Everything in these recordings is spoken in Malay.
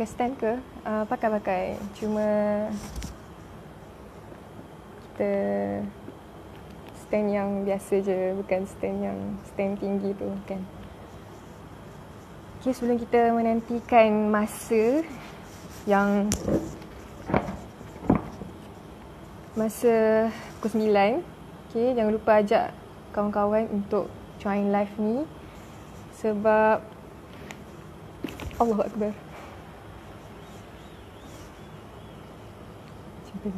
pakai stand ke? Pakai-pakai. Cuma kita stand yang biasa je, bukan stand yang stand tinggi tu kan. Okay, sebelum kita menantikan masa yang masa pukul 9, okay, jangan lupa ajak kawan-kawan untuk join live ni sebab Allahu Akbar. Macam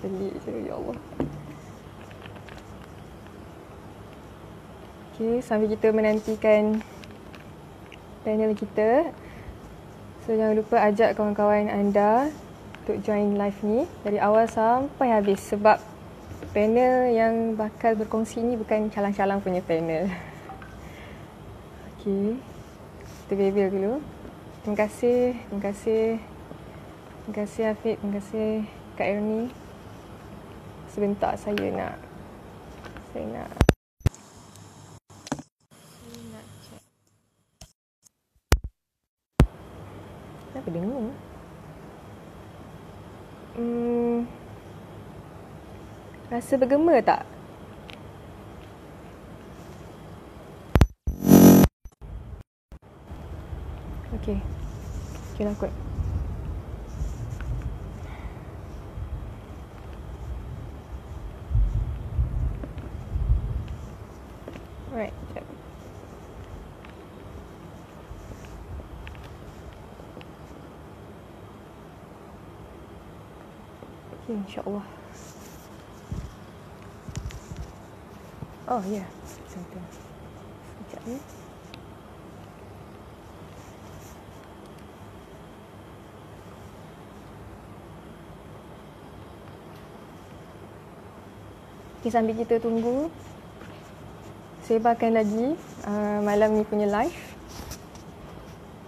pelik je, ya Allah. Okay, sambil kita menantikan panel kita, so jangan lupa ajak kawan-kawan anda untuk join live ni dari awal sampai habis sebab panel yang bakal berkongsi ni bukan calang-calang punya panel. Okay, kita bebel dulu. Terima kasih Afiq, terima kasih Kak Erni. Sebentar saya nak apa dengar? Rasa bergema tak? Okey. Okeylah kot. Alright. Okay, insyaAllah. Oh ya, yeah. Sekejap ni. Okay, sambil kita tunggu sebarkan lagi malam ni punya live.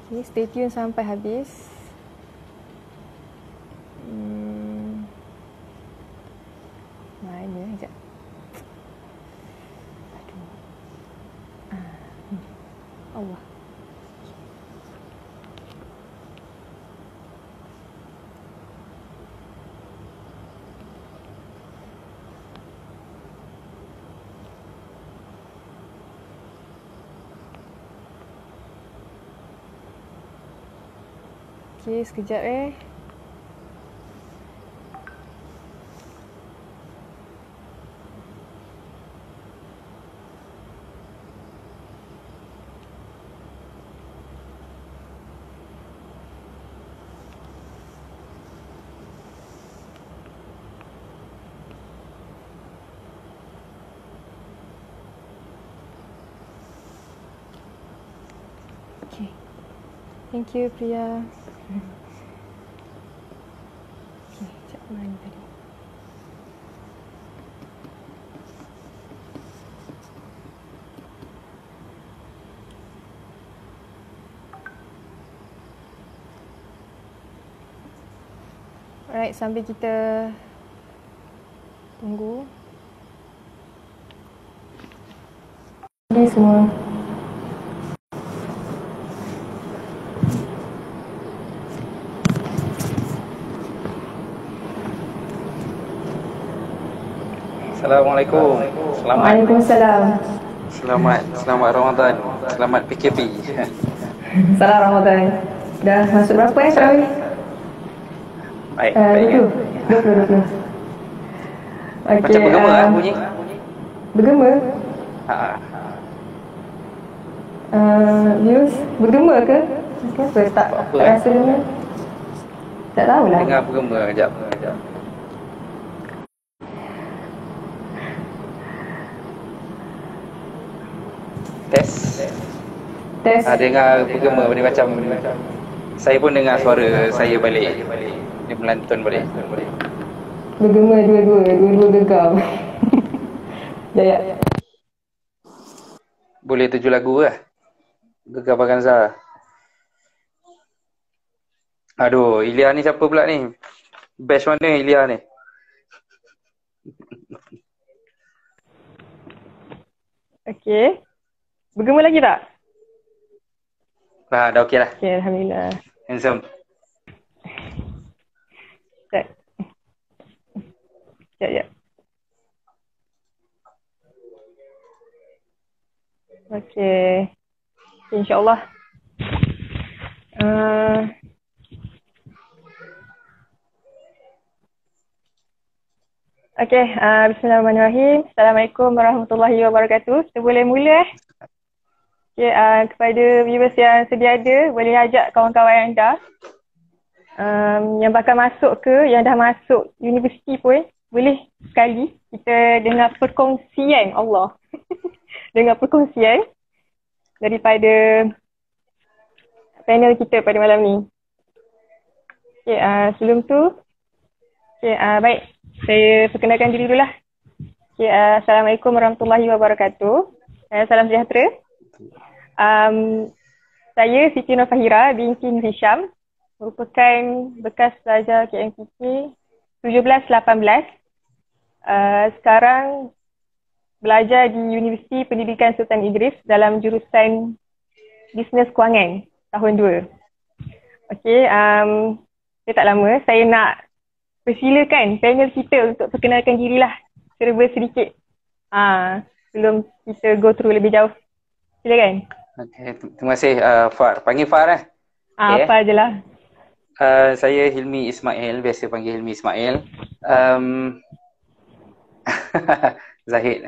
Okay, stay tune sampai habis. Okay, sekejap Okay. Thank you, Priya. Okay, sekejap mana tadi. Alright, sambil kita tunggu. Ini semua Assalamualaikum. Selamat Ramadan. Selamat PKP. Salam Ramadan. Dah masuk berapa tarawih? Baik. 20. Okey. Macam bergema bunyi. Bergema? Ha. News bergema ke? Kenapa tak rasa dengar? Tak tahulah. Dengar bergema kejap. Tes. Dengar bergema benda macam saya pun dengar suara saya balik. Dia melantun balik. Bergema dua-dua gegam. Jaya. Boleh 7 lagu lah. Gegam Baganza. Aduh, Ilya ni siapa pula ni? Best mana Ilya ni? Okey. Bergema lagi tak? Wah, dah okey lah. Okay, Alhamdulillah. Handsome. Sekejap. Okey. InsyaAllah. Okey, bismillahirrahmanirrahim. Assalamualaikum warahmatullahi wabarakatuh. Kita boleh mula. Okey, kepada viewers yang sedia ada, boleh ajak kawan-kawan anda yang bakal masuk ke, yang dah masuk universiti pun, boleh sekali kita dengar perkongsian Allah. Dengar perkongsian daripada panel kita pada malam ni. Okay, sebelum tu, okay, baik, saya perkenalkan diri dulu lah. Okay, Assalamualaikum warahmatullahi wabarakatuh. Salam sejahtera. Saya Siti Norfarhira Binti Nurisham, merupakan bekas pelajar KMPk 17-18. Sekarang belajar di Universiti Pendidikan Sultan Idris dalam jurusan Bisnes Kewangan tahun 2. Okey, saya tak lama, saya nak persilakan panel kita untuk perkenalkan dirilah serba sedikit. Sebelum kita go through lebih jauh. Silakan. Okey, terima kasih Far. Panggil Far lah. Okay. Apa je lah. Saya Hilmi Ismail, biasa panggil Hilmi Ismail. Zahid.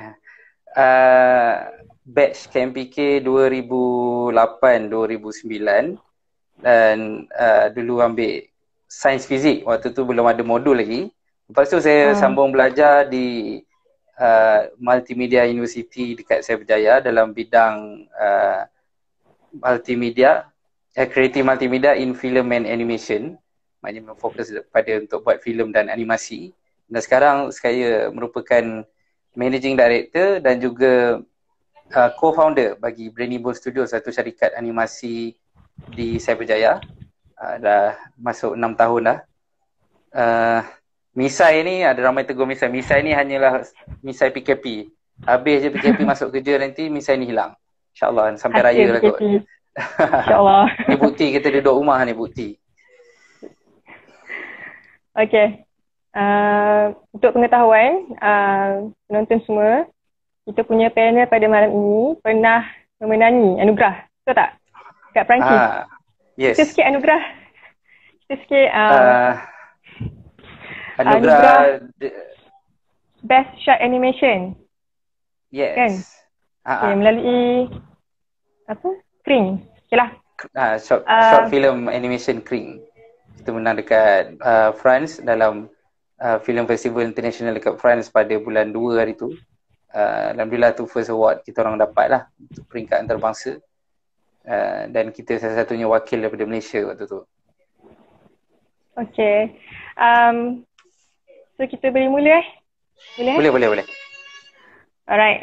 Batch KMPk 2008-2009 dan dulu ambil sains fizik. Waktu tu belum ada modul lagi. Lepas tu saya sambung belajar di Multimedia University dekat Cyberjaya dalam bidang multimedia, creative multimedia in film and animation. Maknanya memfokus pada untuk buat filem dan animasi. Dan sekarang saya merupakan Managing Director dan juga co-founder bagi Brainy Bones Studios, satu syarikat animasi di Cyberjaya. Dah masuk 6 tahun dah. Misai ni, ada ramai tegur misai. Misai ni hanyalah misai PKP. Habis je PKP masuk kerja nanti, misai ni hilang. InsyaAllah sampai raya lah kot. InsyaAllah. Ni bukti kita duduk rumah ni, bukti. Okay. Untuk pengetahuan penonton semua, kita punya panel pada malam ini pernah memenangi anugerah, betul tak? Dekat Perancis. Yes. Kita sikit anugerah. Kita sikit anugerah Best Short Animation. Yes. Kan? Okay, melalui apa? Kring. Okeylah. Short film animation Kring. Kita menang dekat France dalam Film Festival International dekat France pada bulan 2 hari tu. Alhamdulillah tu first award kita orang dapat lah untuk peringkat antarabangsa, dan kita salah satunya wakil daripada Malaysia waktu tu. Okay, so kita boleh mula Boleh. Alright,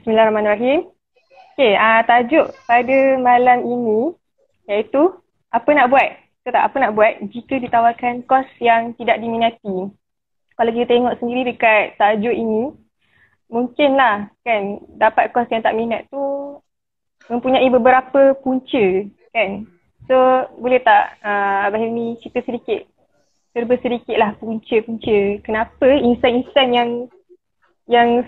Bismillahirrahmanirrahim. Okay, tajuk pada malam ini iaitu apa nak buat? Apa nak buat jika ditawarkan kos yang tidak diminati. Kalau kita tengok sendiri dekat tajuk ini, mungkinlah kan dapat kos yang tak minat tu mempunyai beberapa punca kan. So boleh tak Abang Hilmi cerita sedikit, serba sedikit lah punca-punca kenapa insan-insan yang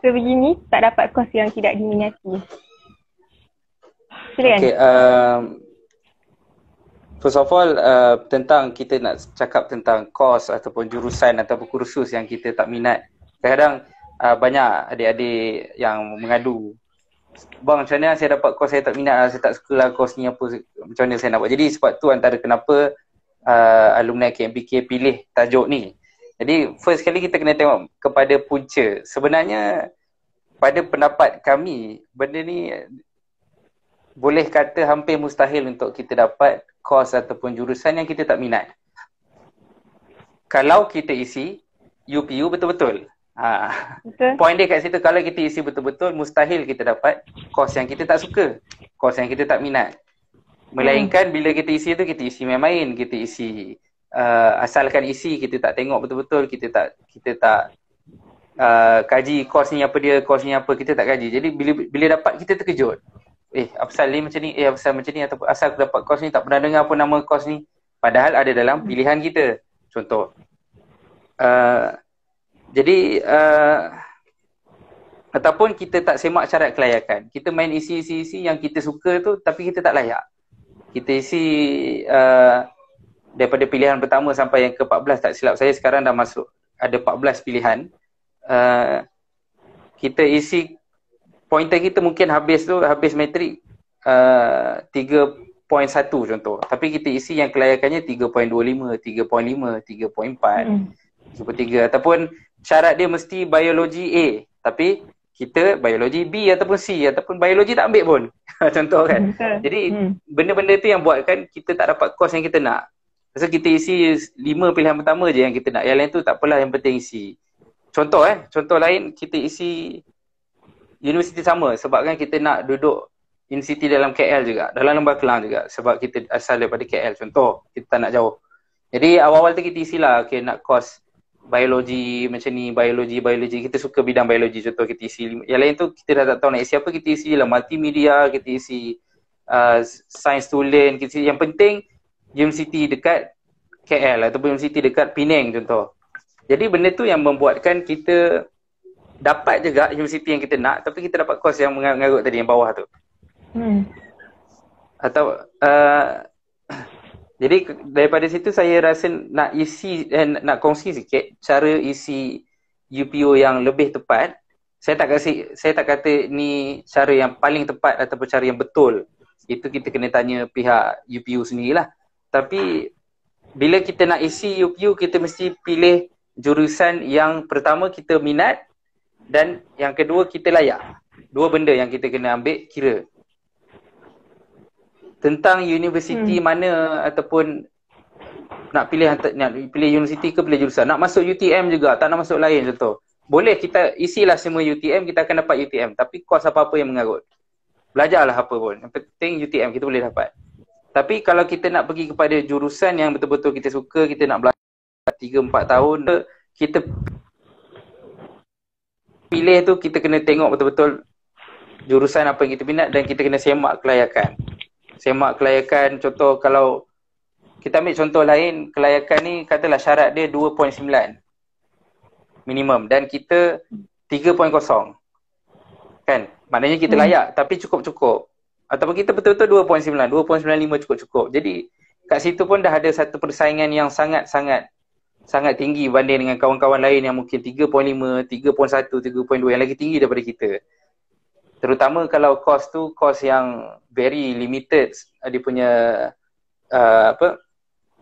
sebegini tak dapat kos yang tidak diminati. Silakan. Okay, first of all, tentang kita nak cakap tentang course ataupun jurusan ataupun kursus yang kita tak minat. Kadang-kadang banyak adik-adik yang mengadu, "Bang, macam mana saya dapat course saya tak minat lah, saya tak suka lah course ni, apa, macam mana saya nak buat?" Jadi sebab tu antara kenapa alumni KMPk pilih tajuk ni. Jadi first kali kita kena tengok kepada punca. Sebenarnya pada pendapat kami, benda ni boleh kata hampir mustahil untuk kita dapat course ataupun jurusan yang kita tak minat. Kalau kita isi UPU betul-betul. Point dia kat situ, kalau kita isi betul-betul, mustahil kita dapat course yang kita tak suka, course yang kita tak minat. Melainkan bila kita isi tu, kita isi main-main, kita isi asalkan isi, kita tak tengok betul-betul, kita tak kaji course ni apa, kita tak kaji. Jadi bila dapat, kita terkejut. asal dia macam ni, asal macam ni, ataupun asal aku dapat course ni, tak pernah dengar pun nama course ni. Padahal ada dalam pilihan kita. Contoh. Ataupun kita tak semak syarat kelayakan. Kita main isi-isi yang kita suka tu, tapi kita tak layak. Kita isi daripada pilihan pertama sampai yang ke-14, tak silap saya sekarang dah masuk ada 14 pilihan. Kita isi pointer kita mungkin habis matrik 3.1 contoh. Tapi kita isi yang kelayakannya 3.25, 3.5, 3.4, 3.3. Ataupun syarat dia mesti biologi A. Tapi kita biologi B ataupun C ataupun biologi tak ambil pun. Contoh kan. Jadi benda-benda tu yang buatkan kita tak dapat course yang kita nak. Sebab kita isi 5 pilihan pertama je yang kita nak. Yang lain tu tak apalah, yang penting isi. Contoh contoh lain, kita isi universiti sama sebab kan kita nak duduk universiti dalam KL juga, dalam Lembah Kelang juga sebab kita asal daripada KL contoh. Kita tak nak jauh. Jadi awal-awal tu kita isilah okay, nak course biologi macam ni, biologi kita suka bidang biologi contoh, kita isi. Yang lain tu kita dah tak tahu nak isi apa, kita isi lah multimedia, kita isi science student, kita isi. Yang penting universiti dekat KL ataupun universiti dekat Penang contoh. Jadi benda tu yang membuatkan kita dapat juga universiti yang kita nak, tapi kita dapat course yang mengarut tadi yang bawah tu. Atau jadi daripada situ saya rasa nak isi dan nak kongsi sikit cara isi UPU yang lebih tepat. Saya tak kata ni cara yang paling tepat ataupun cara yang betul. Itu kita kena tanya pihak UPU sendirilah. Tapi bila kita nak isi UPU, kita mesti pilih jurusan yang pertama kita minat dan yang kedua kita layak. Dua benda yang kita kena ambil kira. Tentang universiti mana ataupun nak pilih universiti ke pilih jurusan. Nak masuk UTM juga, tak nak masuk lain contoh. Boleh kita isilah semua UTM, kita akan dapat UTM. Tapi kos apa-apa yang mengarut. Belajarlah apa pun. Yang penting UTM kita boleh dapat. Tapi kalau kita nak pergi kepada jurusan yang betul-betul kita suka, kita nak belajar 3-4 tahun, kita pilih tu kita kena tengok betul-betul jurusan apa yang kita minat dan kita kena semak kelayakan. Semak kelayakan, contoh kalau kita ambil contoh lain, kelayakan ni katalah syarat dia 2.9 minimum dan kita 3.0 kan, maknanya kita layak tapi cukup-cukup, ataupun kita betul-betul 2.9, 2.95 cukup-cukup. Jadi kat situ pun dah ada satu persaingan yang sangat tinggi banding dengan kawan-kawan lain yang mungkin 3.5, 3.1, 3.2 yang lagi tinggi daripada kita. Terutama kalau course tu course yang very limited, dia punya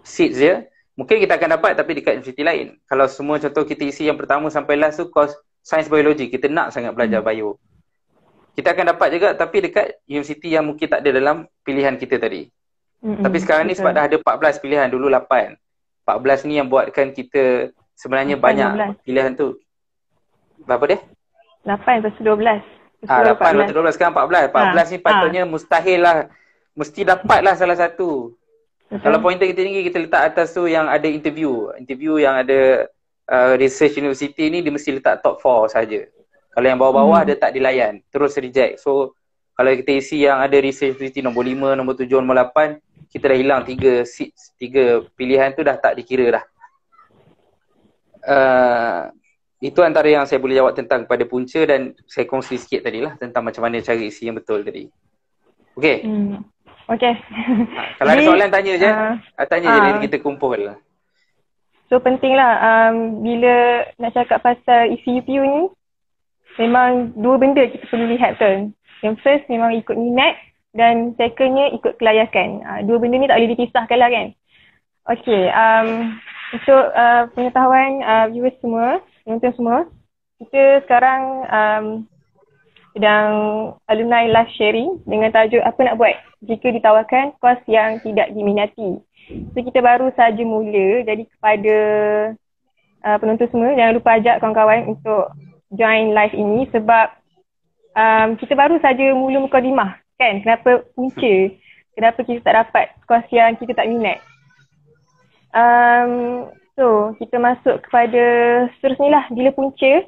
seats dia, mungkin kita akan dapat tapi dekat universiti lain. Kalau semua contoh kita isi yang pertama sampai last tu course science biology, kita nak sangat belajar bio, kita akan dapat juga tapi dekat universiti yang mungkin tak ada dalam pilihan kita tadi. Tapi sekarang ni sebab dah ada 14 pilihan, dulu 8, 14 ni yang buatkan kita sebenarnya banyak 12. Pilihan tu berapa dia? 8 lepas 12. 8, 12, sekarang 14. 14 ni patutnya mustahil lah. Mesti dapat lah salah satu. Kalau pointer kita tinggi, kita letak atas tu yang ada interview. Interview yang ada research university ni, dia mesti letak top 4 saja. Kalau yang bawah-bawah, dia tak dilayan. Terus reject. So, kalau kita isi yang ada research university nombor 5, nombor 7, nombor 8, kita dah hilang 3 seats, 3 pilihan tu dah tak dikira dah. Itu antara yang saya boleh jawab tentang pada punca dan saya kongsi sikit tadilah tentang macam mana cara isi yang betul tadi. Okey? Okey. Kalau jadi, ada soalan tanya je. Tanya je nanti kita kumpul lah. So pentinglah bila nak cakap pasal isi UPU ni, memang dua benda kita perlu lihat kan. Yang first memang ikut minat dan secondnya ikut kelayakan. Dua benda ni tak boleh dipisahkan lah kan. Okey. Untuk pengetahuan viewers semua, penonton semua, kita sekarang sedang alumni live sharing dengan tajuk apa nak buat jika ditawarkan kos yang tidak diminati. So kita baru saja mula, jadi kepada penonton semua jangan lupa ajak kawan-kawan untuk join live ini sebab kita baru saja mula mukadimah kan, kenapa punca, kenapa kita tak dapat kos yang kita tak minat. So, kita masuk kepada seterusnya lah, bila punca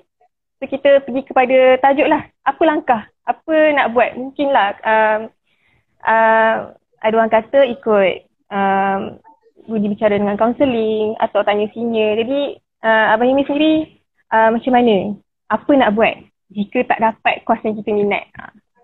So kita pergi kepada tajuk lah, apa langkah, apa nak buat. Mungkinlah ada orang kata ikut budi bicara dengan kaunseling atau tanya senior. Jadi Abang Hilmi sendiri macam mana? Apa nak buat jika tak dapat kos yang kita minat?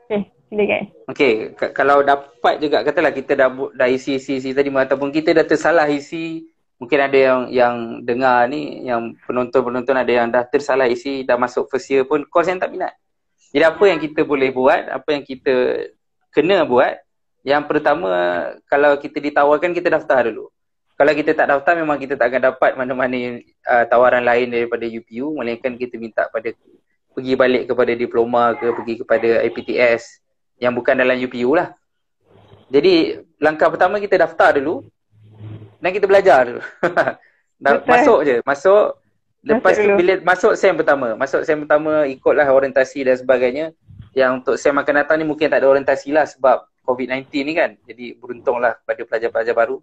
Okay, silakan. Okay, kalau dapat juga, katalah kita dah isi-isi tadi ataupun kita dah tersalah isi. Mungkin ada yang dengar ni, yang penonton-penonton ada yang dah tersalah isi, dah masuk first year pun kos yang tak minat. Jadi apa yang kita boleh buat, apa yang kita kena buat, yang pertama kalau kita ditawarkan, kita daftar dulu. Kalau kita tak daftar, memang kita tak akan dapat mana-mana tawaran lain daripada UPU, melainkan kita minta pada pergi balik kepada diploma ke, pergi kepada IPTS yang bukan dalam UPU lah. Jadi langkah pertama kita daftar dulu. Dan kita belajar dulu. Masuk je. Masuk. Lepas tu bila masuk SEM pertama. Masuk SEM pertama, ikutlah orientasi dan sebagainya. Yang untuk SEM akan datang ni mungkin tak ada orientasi lah sebab COVID-19 ni kan. Jadi beruntunglah kepada pelajar-pelajar baru.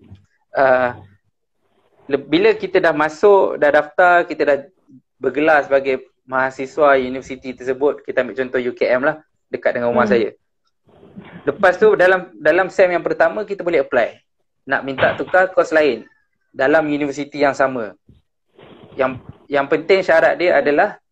Bila kita dah masuk, dah daftar, kita dah bergelar sebagai mahasiswa universiti tersebut. Kita ambil contoh UKM lah, dekat dengan rumah saya. Lepas tu dalam SEM yang pertama, kita boleh apply. Nak minta tukar kos lain dalam universiti yang sama. Yang penting syarat dia adalah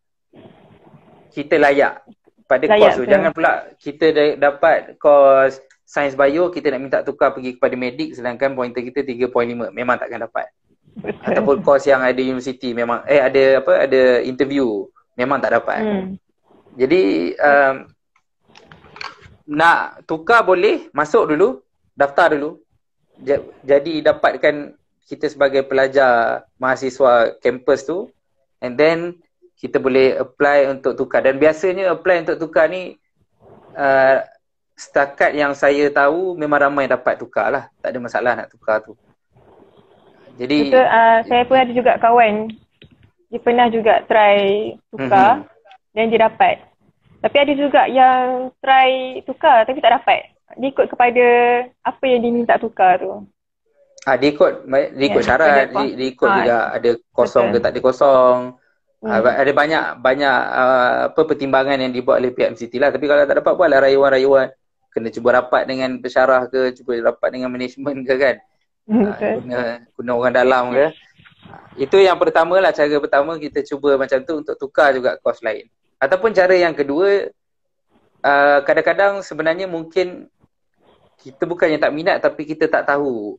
kita layak pada kos tu. Jangan pula kita dapat kos sains bio, kita nak minta tukar pergi kepada medik sedangkan pointer kita 3.5. Memang takkan dapat. Betul. Ataupun kos yang ada universiti memang ada interview, memang tak dapat. Jadi nak tukar boleh, masuk dulu, daftar dulu. Jadi dapatkan kita sebagai pelajar mahasiswa kampus tu, and then kita boleh apply untuk tukar. Dan biasanya apply untuk tukar ni setakat yang saya tahu memang ramai dapat tukar lah, tak ada masalah nak tukar tu. Jadi betul, saya pun ada juga kawan dia pernah juga try tukar dan dia dapat. Tapi ada juga yang try tukar tapi tak dapat. Dia ikut kepada apa yang dia minta tukar tu. Dia ikut syarat, dia ikut juga ada kosong ke tak ada kosong. Ada banyak pertimbangan yang dibuat oleh pihak MCT lah. Tapi kalau tak dapat, buatlah rayuan-rayuan. Kena cuba rapat dengan pensyarah ke, cuba rapat dengan management ke kan. Guna orang dalam ke. Itu yang pertama lah, cara pertama kita cuba macam tu untuk tukar juga kos lain. Ataupun cara yang kedua, kadang-kadang sebenarnya mungkin kita bukannya tak minat tapi kita tak tahu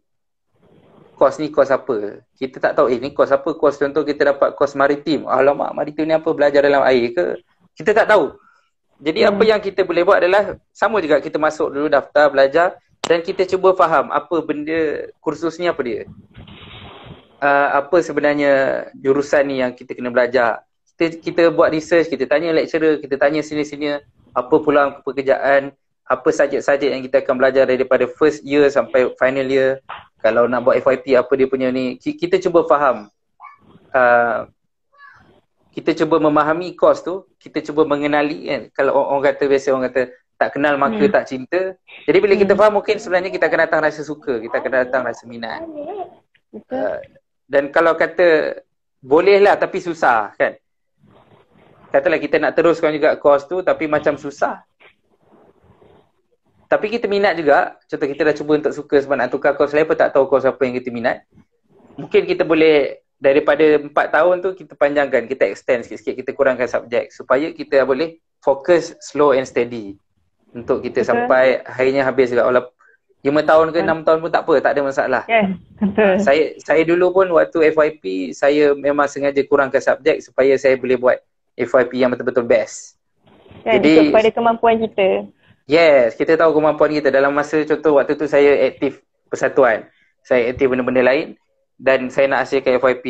kos ni kos apa. Kita tak tahu ni kos apa. Kos contoh kita dapat kos maritim. Alamak, maritim ni apa? Belajar dalam air ke? Kita tak tahu. Jadi apa yang kita boleh buat adalah sama juga, kita masuk dulu, daftar, belajar dan kita cuba faham apa benda kursus ni, apa dia. Apa sebenarnya jurusan ni yang kita kena belajar. Kita buat research, kita tanya lecturer, kita tanya senior-senior. Apa peluang pekerjaan, apa subjek-subjek yang kita akan belajar daripada first year sampai final year. Kalau nak buat FYP, apa dia punya ni. Kita cuba faham. Kita cuba memahami kos tu. Kita cuba mengenali kan. Kalau orang kata, biasa orang kata, tak kenal maka tak cinta. Jadi bila kita faham, mungkin sebenarnya kita akan datang rasa suka. Kita akan datang rasa minat. Dan kalau kata, bolehlah tapi susah kan. Katalah kita nak teruskan juga kos tu tapi macam susah. Tapi kita minat juga. Contoh kita dah cuba untuk suka sebab nak tukar kos lain pun tak tahu kos apa yang kita minat. Mungkin kita boleh daripada 4 tahun tu kita panjangkan, kita extend sikit-sikit, kita kurangkan subjek supaya kita boleh fokus slow and steady. Untuk kita sampai akhirnya habis juga. Walau 5 tahun ke 6 tahun pun tak apa, tak ada masalah. Saya dulu pun waktu FYP saya memang sengaja kurangkan subjek supaya saya boleh buat FYP yang betul-betul best. Jadi kepada kemampuan kita. Yes, kita tahu kemampuan kita. Dalam masa contoh waktu tu saya aktif persatuan, saya aktif benda-benda lain dan saya nak hasilkan FYP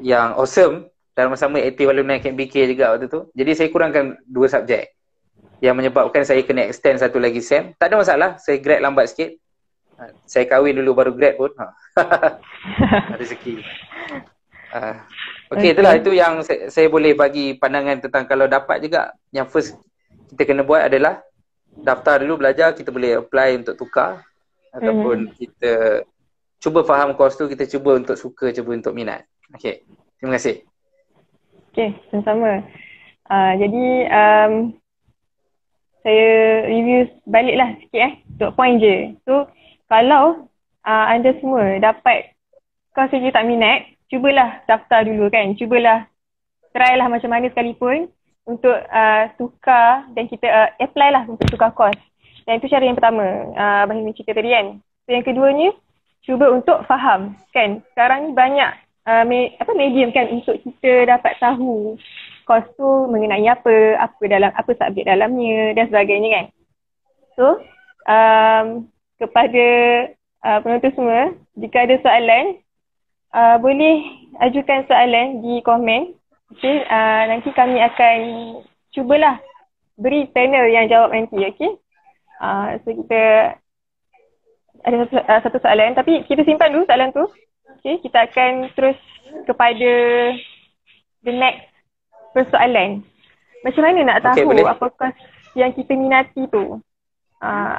yang awesome. Dalam masa sama aktif Alumni KMPk juga waktu tu. Jadi saya kurangkan 2 subjek yang menyebabkan saya kena extend 1 lagi SEM. Tak ada masalah, saya grad lambat sikit. Saya kahwin dulu baru grad pun. Rezeki. Okay, itulah itu yang saya boleh bagi pandangan tentang kalau dapat juga. Yang first kita kena buat adalah daftar dulu, belajar, kita boleh apply untuk tukar ataupun kita cuba faham kos tu, kita cuba untuk suka, cuba untuk minat. Okay, terima kasih. Oke, sama-sama. Jadi saya review baliklah sikit untuk point je. So kalau anda semua dapat kau saja tak minat, cubalah daftar dulu kan. Cubalah try lah macam mana sekalipun untuk tukar dan kita apply lah untuk tukar course. Dan itu cara yang pertama, Bahimi cerita tadi kan. So yang keduanya, cuba untuk faham kan. Sekarang ni banyak medium kan untuk kita dapat tahu course tu mengenai apa, apa subjek dalamnya dan sebagainya kan. So kepada penonton semua, jika ada soalan, boleh ajukan soalan di komen. Okay, nanti kami akan cubalah beri panel yang jawab nanti. Okay, so kita ada satu soalan, tapi kita simpan dulu soalan tu. Okay, kita akan terus kepada the next persoalan. Macam mana nak tahu apa course yang kita minati tu?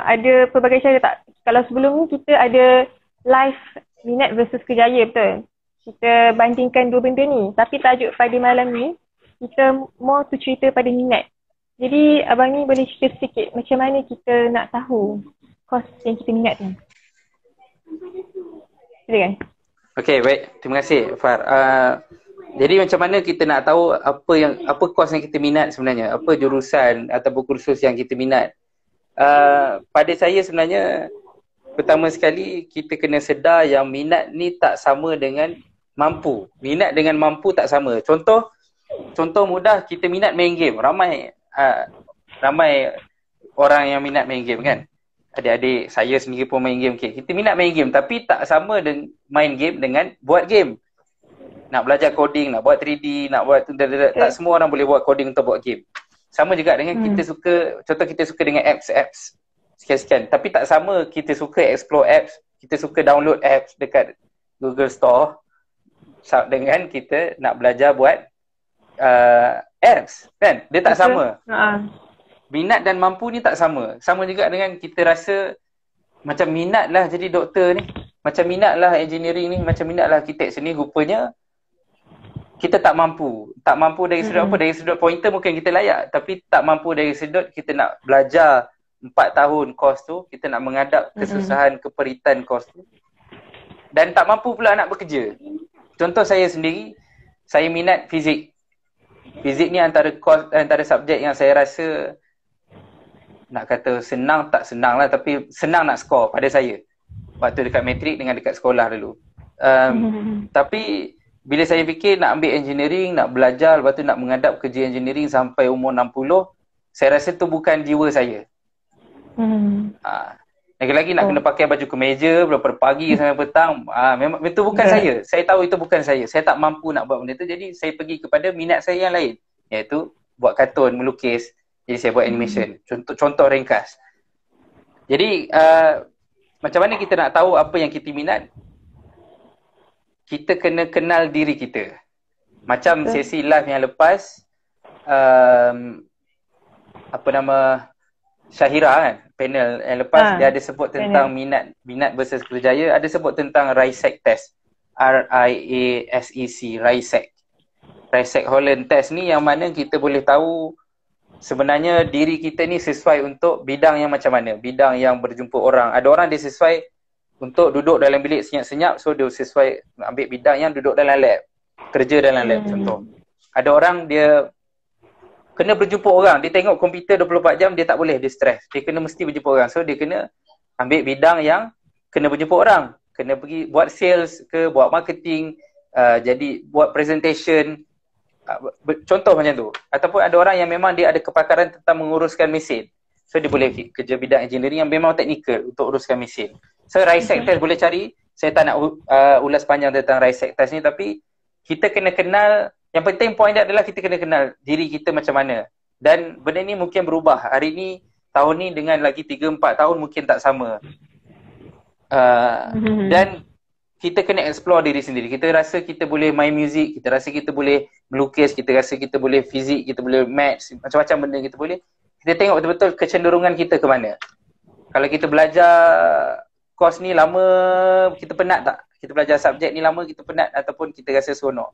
Ada pelbagai cara tak? Kalau sebelum ni kita ada live minat versus kerjaya, betul? Kita bandingkan dua benda ni, tapi tajuk pada malam ni kita more to cerita pada minat. Jadi abang ni boleh cerita sikit macam mana kita nak tahu course yang kita minat ni. Silakan. Okay, baik. Terima kasih Far. Jadi macam mana kita nak tahu apa course yang kita minat sebenarnya, apa jurusan ataupun kursus yang kita minat. Pada saya sebenarnya pertama sekali kita kena sedar yang minat ni tak sama dengan mampu. Minat dengan mampu tak sama. Contoh mudah, kita minat main game. Ramai orang yang minat main game kan. Adik-adik saya sendiri pun main game. Okay, kita minat main game tapi tak sama main game dengan buat game. Nak belajar coding, nak buat 3D, nak buat tak semua orang boleh buat coding untuk buat game. Sama juga dengan kita suka, contoh kita suka dengan apps-apps. Sekian-sekian. Tapi tak sama kita suka explore apps, kita suka download apps dekat Google Store dengan kita nak belajar buat apps kan, dia tak sama. Minat dan mampu ni tak sama. Sama juga dengan kita rasa macam minat lah jadi doktor ni, macam minat lah engineering ni, macam minat lah architect ni, rupanya kita tak mampu. Tak mampu dari sudut apa? Dari sudut pointer mungkin kita layak, tapi tak mampu dari sudut kita nak belajar 4 tahun kos tu, kita nak menghadap kesusahan, keperitan kos tu, dan tak mampu pula nak bekerja. Contoh saya sendiri, saya minat fizik. Fizik ni antara subjek yang saya rasa nak kata senang tak senang lah, tapi senang nak skor pada saya waktu dekat matrik dengan dekat sekolah dulu. Tapi bila saya fikir nak ambil engineering, nak belajar, lepas tu nak menghadap kerja engineering sampai umur 60, saya rasa tu bukan jiwa saya. Lagi-lagi nak kena pakai baju kemeja daripada pagi sampai petang, memang itu bukan saya tahu itu bukan saya. Saya tak mampu nak buat benda tu, jadi saya pergi kepada minat saya yang lain, iaitu buat kartun, melukis. Jadi saya buat animation, contoh ringkas. Jadi macam mana kita nak tahu apa yang kita minat? Kita kena kenal diri kita. Macam sesi live yang lepas, Syahira kan, panel yang lepas, dia ada sebut tentang minat versus kerjaya. Ada sebut tentang RIASEC test, R-I-A-S-E-C, RIASEC. RIASEC Holland test ni yang mana kita boleh tahu sebenarnya diri kita ni sesuai untuk bidang yang macam mana, bidang yang berjumpa orang. Ada orang dia sesuai untuk duduk dalam bilik senyap-senyap, so dia sesuai ambil bidang yang duduk dalam lab, kerja dalam lab contoh. Ada orang dia kena berjumpa orang, dia tengok komputer 24 jam, dia tak boleh, dia stres. Dia kena mesti berjumpa orang. So dia kena ambil bidang yang kena berjumpa orang. Kena pergi buat sales ke, buat marketing, jadi buat presentation, contoh macam tu. Ataupun ada orang yang memang dia ada kepakaran tentang menguruskan mesin. So dia boleh kerja bidang engineering yang memang teknikal untuk uruskan mesin. So RIASEC test boleh cari. Saya tak nak ulas panjang tentang RIASEC test ni, tapi kita kena kenal. Yang penting point dia adalah kita kena kenal diri kita macam mana. Dan benda ni mungkin berubah. Hari ni, tahun ni dengan lagi 3-4 tahun mungkin tak sama. Dan kita kena explore diri sendiri. Kita rasa kita boleh main muzik, kita rasa kita boleh melukis, kita rasa kita boleh fizik, kita boleh maths, macam-macam benda kita boleh. Kita tengok betul-betul kecenderungan kita ke mana. Kalau kita belajar course ni lama, kita penat tak? Kita belajar subjek ni lama, kita penat, ataupun kita rasa seronok.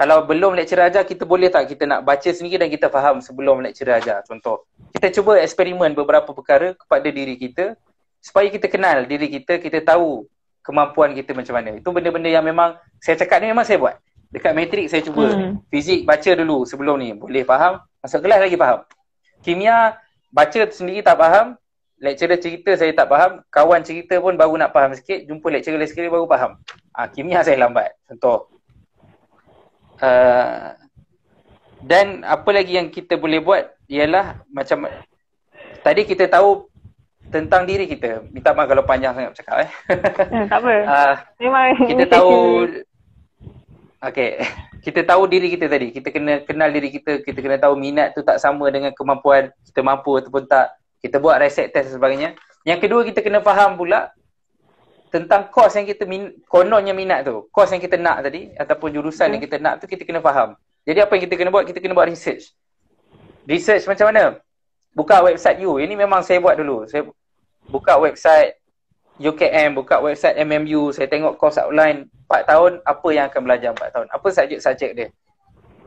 Kalau belum lecturer ajar, kita boleh tak kita nak baca sendiri dan kita faham sebelum lecturer ajar. Contoh, kita cuba eksperimen beberapa perkara kepada diri kita supaya kita kenal diri kita, kita tahu kemampuan kita macam mana. Itu benda-benda yang memang saya cakap ni memang saya buat. Dekat matrik saya cuba fizik baca dulu sebelum ni, boleh faham, masuk kelas lagi faham. Kimia baca sendiri tak faham, lecturer cerita saya tak faham, kawan cerita pun baru nak faham sikit, jumpa lecturer sekali baru faham. Kimia saya lambat contoh. Dan apa lagi yang kita boleh buat ialah macam tadi kita tahu tentang diri kita. Minta maaf kalau panjang sangat bercakap tak apa. Kita tahu okay, kita tahu diri kita tadi. Kita kena kenal diri kita. Kita kena tahu minat tu tak sama dengan kemampuan kita mampu ataupun tak. Kita buat RIASEC test dan sebagainya. Yang kedua, kita kena faham pula tentang course yang kita kononnya minat tu, course yang kita nak tadi ataupun jurusan yang kita nak tu, kita kena faham. Jadi apa yang kita kena buat? Kita kena buat research. Research macam mana? Buka website you. Ini memang saya buat dulu. Saya buka website UKM, buka website MMU, saya tengok course outline 4 tahun apa yang akan belajar 4 tahun. Apa subjek-subjek dia?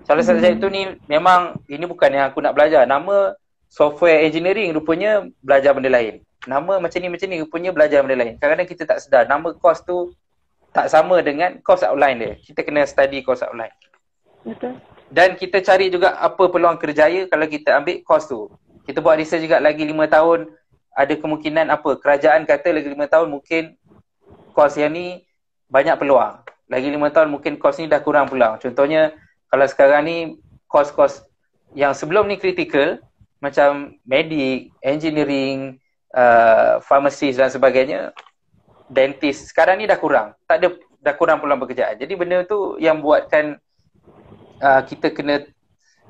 Salah subjek tu ni memang ini bukan yang aku nak belajar. Nama software engineering, rupanya belajar benda lain. Nama macam ni rupanya belajar benda lain. Kadang-kadang kita tak sedar nama course tu tak sama dengan course outline dia. Kita kena study course outline. Betul. Dan kita cari juga apa peluang kerjaya kalau kita ambil course tu. Kita buat research juga lagi 5 tahun ada kemungkinan apa. Kerajaan kata lagi 5 tahun mungkin course yang ni banyak peluang. Lagi 5 tahun mungkin course ni dah kurang peluang. Contohnya kalau sekarang ni course-course yang sebelum ni critical macam medik, engineering, pharmacist dan sebagainya, dentist, sekarang ni dah kurang, tak ada, dah kurang peluang pekerjaan. Jadi benda tu yang buatkan kita kena,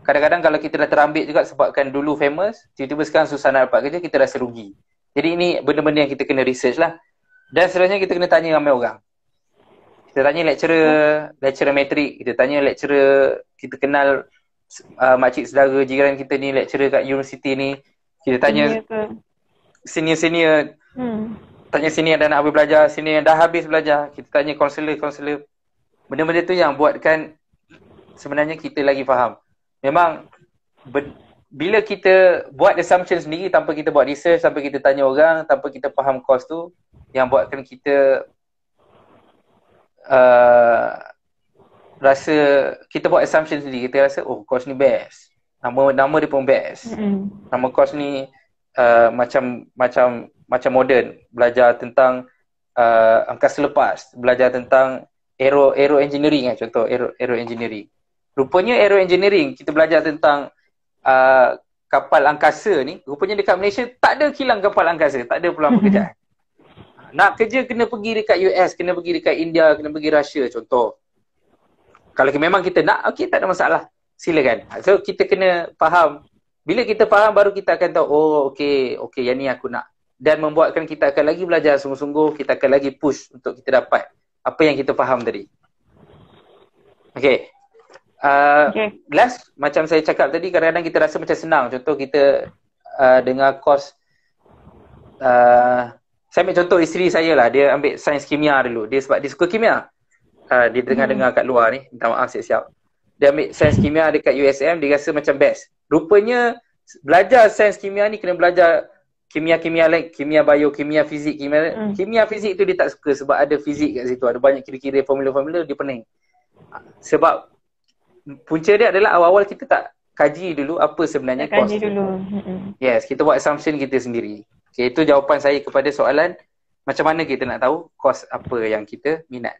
kadang-kadang kalau kita dah terambil juga sebabkan dulu famous, tiba-tiba sekarang susah nak dapat kerja, kita dah serugi. Jadi ini benda-benda yang kita kena research lah. Dan seterusnya kita kena tanya ramai orang. Kita tanya lecturer matrik, kita tanya lecturer, kita kenal makcik saudara jiran kita ni, lecturer kat universiti ni, kita tanya senior-senior, tanya senior dah nak habis belajar, senior dah habis belajar, kita tanya kaunselor. Benda-benda tu yang buatkan sebenarnya kita lagi faham. Memang bila kita buat assumption sendiri tanpa kita buat research, tanpa kita tanya orang, tanpa kita faham course tu, yang buatkan kita rasa, kita buat assumption sendiri, kita rasa oh course ni best, nama dia pun best, nama course ni macam moden, belajar tentang angkasa lepas, belajar tentang aero engineering lah, contoh aero engineering. Rupanya aero engineering, kita belajar tentang kapal angkasa ni, rupanya dekat Malaysia tak ada kilang kapal angkasa, tak ada peluang pekerjaan. Nak kerja kena pergi dekat US, kena pergi dekat India, kena pergi Russia contoh. Kalau memang kita nak, okey, tak ada masalah, silakan. So kita kena faham. Bila kita faham baru kita akan tahu, oh okey yang ni aku nak. Dan membuatkan kita akan lagi belajar sungguh-sungguh, kita akan lagi push untuk kita dapat apa yang kita faham tadi. Okey. Last, macam saya cakap tadi, kadang-kadang kita rasa macam senang. Contoh kita dengar course, saya ambil contoh isteri saya lah, dia ambil sains kimia dulu. Dia sebab dia suka kimia. Dia dengar-dengar kat luar ni, minta maaf siap-siap. Dia ambil sains kimia dekat USM, dia rasa macam best. Rupanya belajar sains kimia ni kena belajar kimia-kimia lain, kimia bio, kimia fizik, kimia fizik tu dia tak suka sebab ada fizik kat situ, ada banyak kira-kira formula-formula, dia pening. Sebab punca dia adalah awal-awal kita tak kaji dulu apa sebenarnya course. Kaji dulu. Yes, kita buat assumption kita sendiri. Okay, itu jawapan saya kepada soalan macam mana kita nak tahu course apa yang kita minat.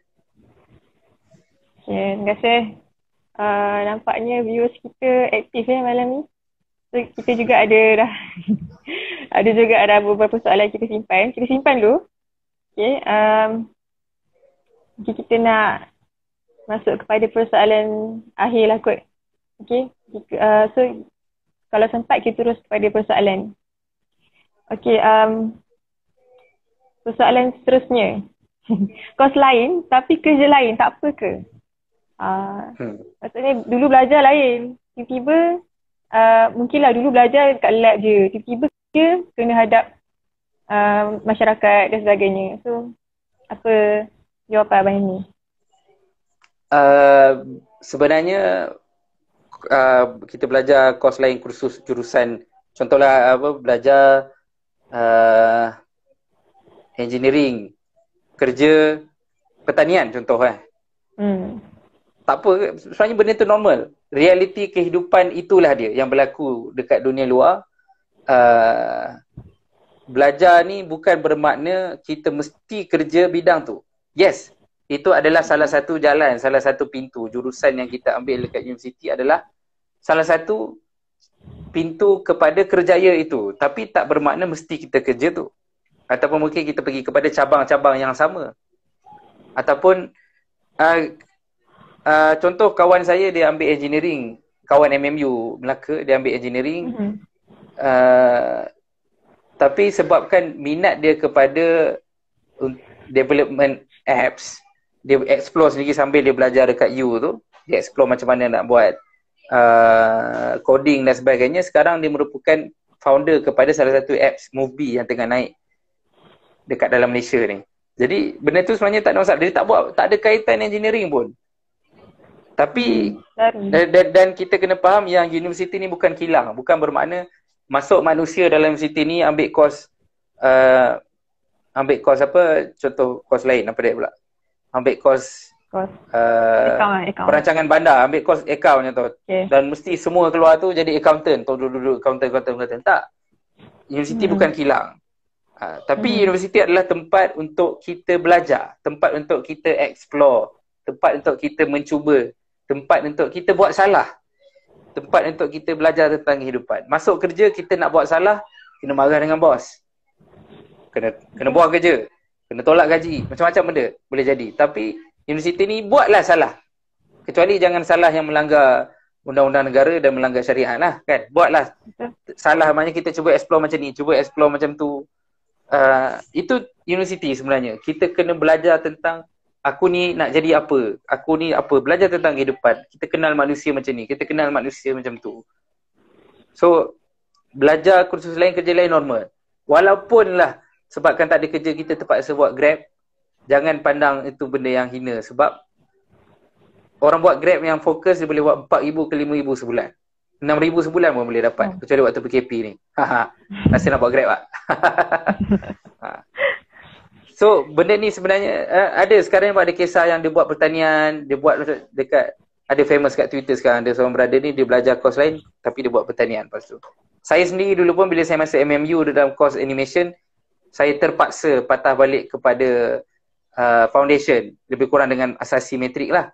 Okay, terima kasih. Nampaknya viewers kita aktif malam ni. So, kita juga ada dah ada beberapa soalan kita simpan. Kita simpan dulu. Okay, kita nak masuk kepada persoalan akhir lah kot. Okay, so kalau sempat kita terus kepada persoalan. Okay, persoalan seterusnya. Kos lain tapi kerja lain, tak apa ke? Maksudnya dulu belajar lain, tiba-tiba mungkinlah dulu belajar dekat lab je, tiba-tiba dia kena hadap masyarakat dan sebagainya. So apa jawapan abang ni? sebenarnya kita belajar course lain, kursus jurusan, contohlah apa, belajar engineering, kerja pertanian contohlah. Tak apa, sebenarnya benda tu normal. Realiti kehidupan itulah dia yang berlaku dekat dunia luar. Belajar ni bukan bermakna kita mesti kerja bidang tu. Yes, itu adalah salah satu jalan, salah satu pintu. Jurusan yang kita ambil dekat universiti adalah salah satu pintu kepada kerjaya itu. Tapi tak bermakna mesti kita kerja tu. Ataupun mungkin kita pergi kepada cabang-cabang yang sama. Ataupun contoh kawan saya dia ambil engineering, kawan MMU Melaka dia ambil engineering. Tapi sebabkan minat dia kepada development apps, dia explore sendiri sambil dia belajar dekat U tu, dia explore macam mana nak buat coding dan sebagainya. Sekarang dia merupakan founder kepada salah satu apps Movebee yang tengah naik dekat dalam Malaysia ni. Jadi benda tu sebenarnya tak ada masalah, dia tak buat, tak ada kaitan engineering pun. Tapi dan kita kena faham yang universiti ni bukan kilang. Bukan bermakna masuk manusia dalam universiti ni ambil kos ambil kos apa, contoh kos lain apa dia pula, ambil kos account. Perancangan bandar, ambil kos account contoh, dan mesti semua keluar tu jadi accountant, duduk-duduk accountant. Tak, universiti bukan kilang. Tapi universiti adalah tempat untuk kita belajar, tempat untuk kita explore, tempat untuk kita mencuba, tempat untuk kita buat salah, tempat untuk kita belajar tentang kehidupan. Masuk kerja kita nak buat salah, kena marah dengan bos, kena buang kerja, kena tolak gaji, macam-macam benda boleh jadi. Tapi universiti ni buatlah salah, kecuali jangan salah yang melanggar undang-undang negara dan melanggar syariat lah, kan? Buatlah salah, maknanya kita cuba explore macam ni, cuba explore macam tu. Itu universiti sebenarnya. Kita kena belajar tentang aku ni nak jadi apa, aku ni apa, belajar tentang kehidupan. Kita kenal manusia macam ni, kita kenal manusia macam tu. So, belajar kursus lain, kerja lain normal. Walaupun lah, sebabkan tak ada kerja, kita terpaksa buat Grab. Jangan pandang itu benda yang hina, sebab orang buat Grab yang fokus, dia boleh buat 4,000 ke 5,000 sebulan, 6,000 sebulan pun boleh dapat, kecuali waktu PKP ni. Rasa nak buat Grab tak? So benda ni sebenarnya ada sekarang ada kisah yang dia buat pertanian, dia buat dekat, ada famous kat Twitter sekarang, ada seorang brother ni dia belajar course lain tapi dia buat pertanian lepas tu. Saya sendiri dulu pun bila saya masuk MMU dalam course animation, saya terpaksa patah balik kepada foundation, lebih kurang dengan asasi metrik lah.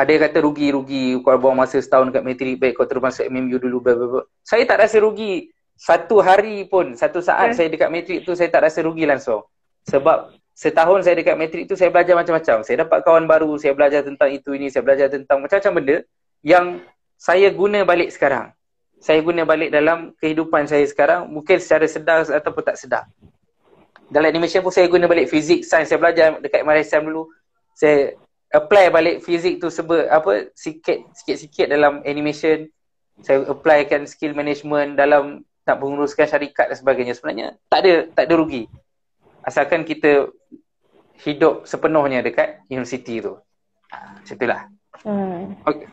Ada yang kata rugi-rugi, kau buang masa setahun dekat metrik, baik kau terus masuk MMU dulu, blah, blah, blah. Saya tak rasa rugi satu hari pun, satu saat saya dekat metrik tu saya tak rasa rugi langsung. Sebab setahun saya dekat metrik tu saya belajar macam-macam. Saya dapat kawan baru, saya belajar tentang itu ini, saya belajar tentang macam-macam benda yang saya guna balik sekarang. Saya guna balik dalam kehidupan saya sekarang, mungkin secara sedar ataupun tak sedar. Dalam animation pun saya guna balik fizik, sains. Saya belajar dekat MRSM dulu, saya apply balik fizik tu apa sikit-sikit dalam animation. Saya applykan skill management dalam nak menguruskan syarikat dan sebagainya. Sebenarnya tak ada rugi. Asalkan kita hidup sepenuhnya dekat universiti tu. Macam itulah. Okay.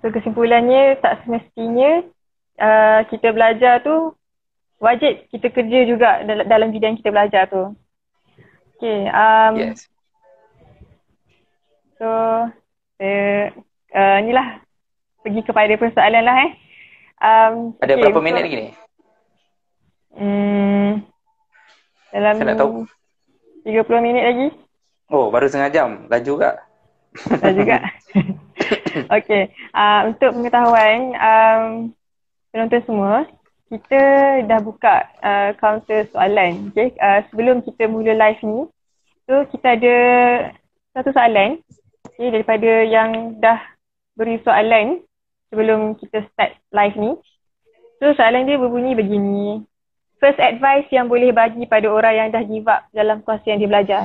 So kesimpulannya, tak semestinya kita belajar tu wajib kita kerja juga dalam bidang kita belajar tu. Okay. Yes. So inilah pergi kepada persoalan lah ada okay, berapa minit lagi ni? Dalam saya nak tahu 30 minit lagi. Oh, baru setengah jam. Laju kak? Laju kak? Okay. Untuk pengetahuan penonton semua, kita dah buka kaunter soalan. Okay? Sebelum kita mula live ni, so kita ada satu soalan. Okay, daripada yang dah beri soalan sebelum kita start live ni. So soalan dia berbunyi begini. First advice yang boleh bagi pada orang yang dah give up dalam kursus yang dia belajar.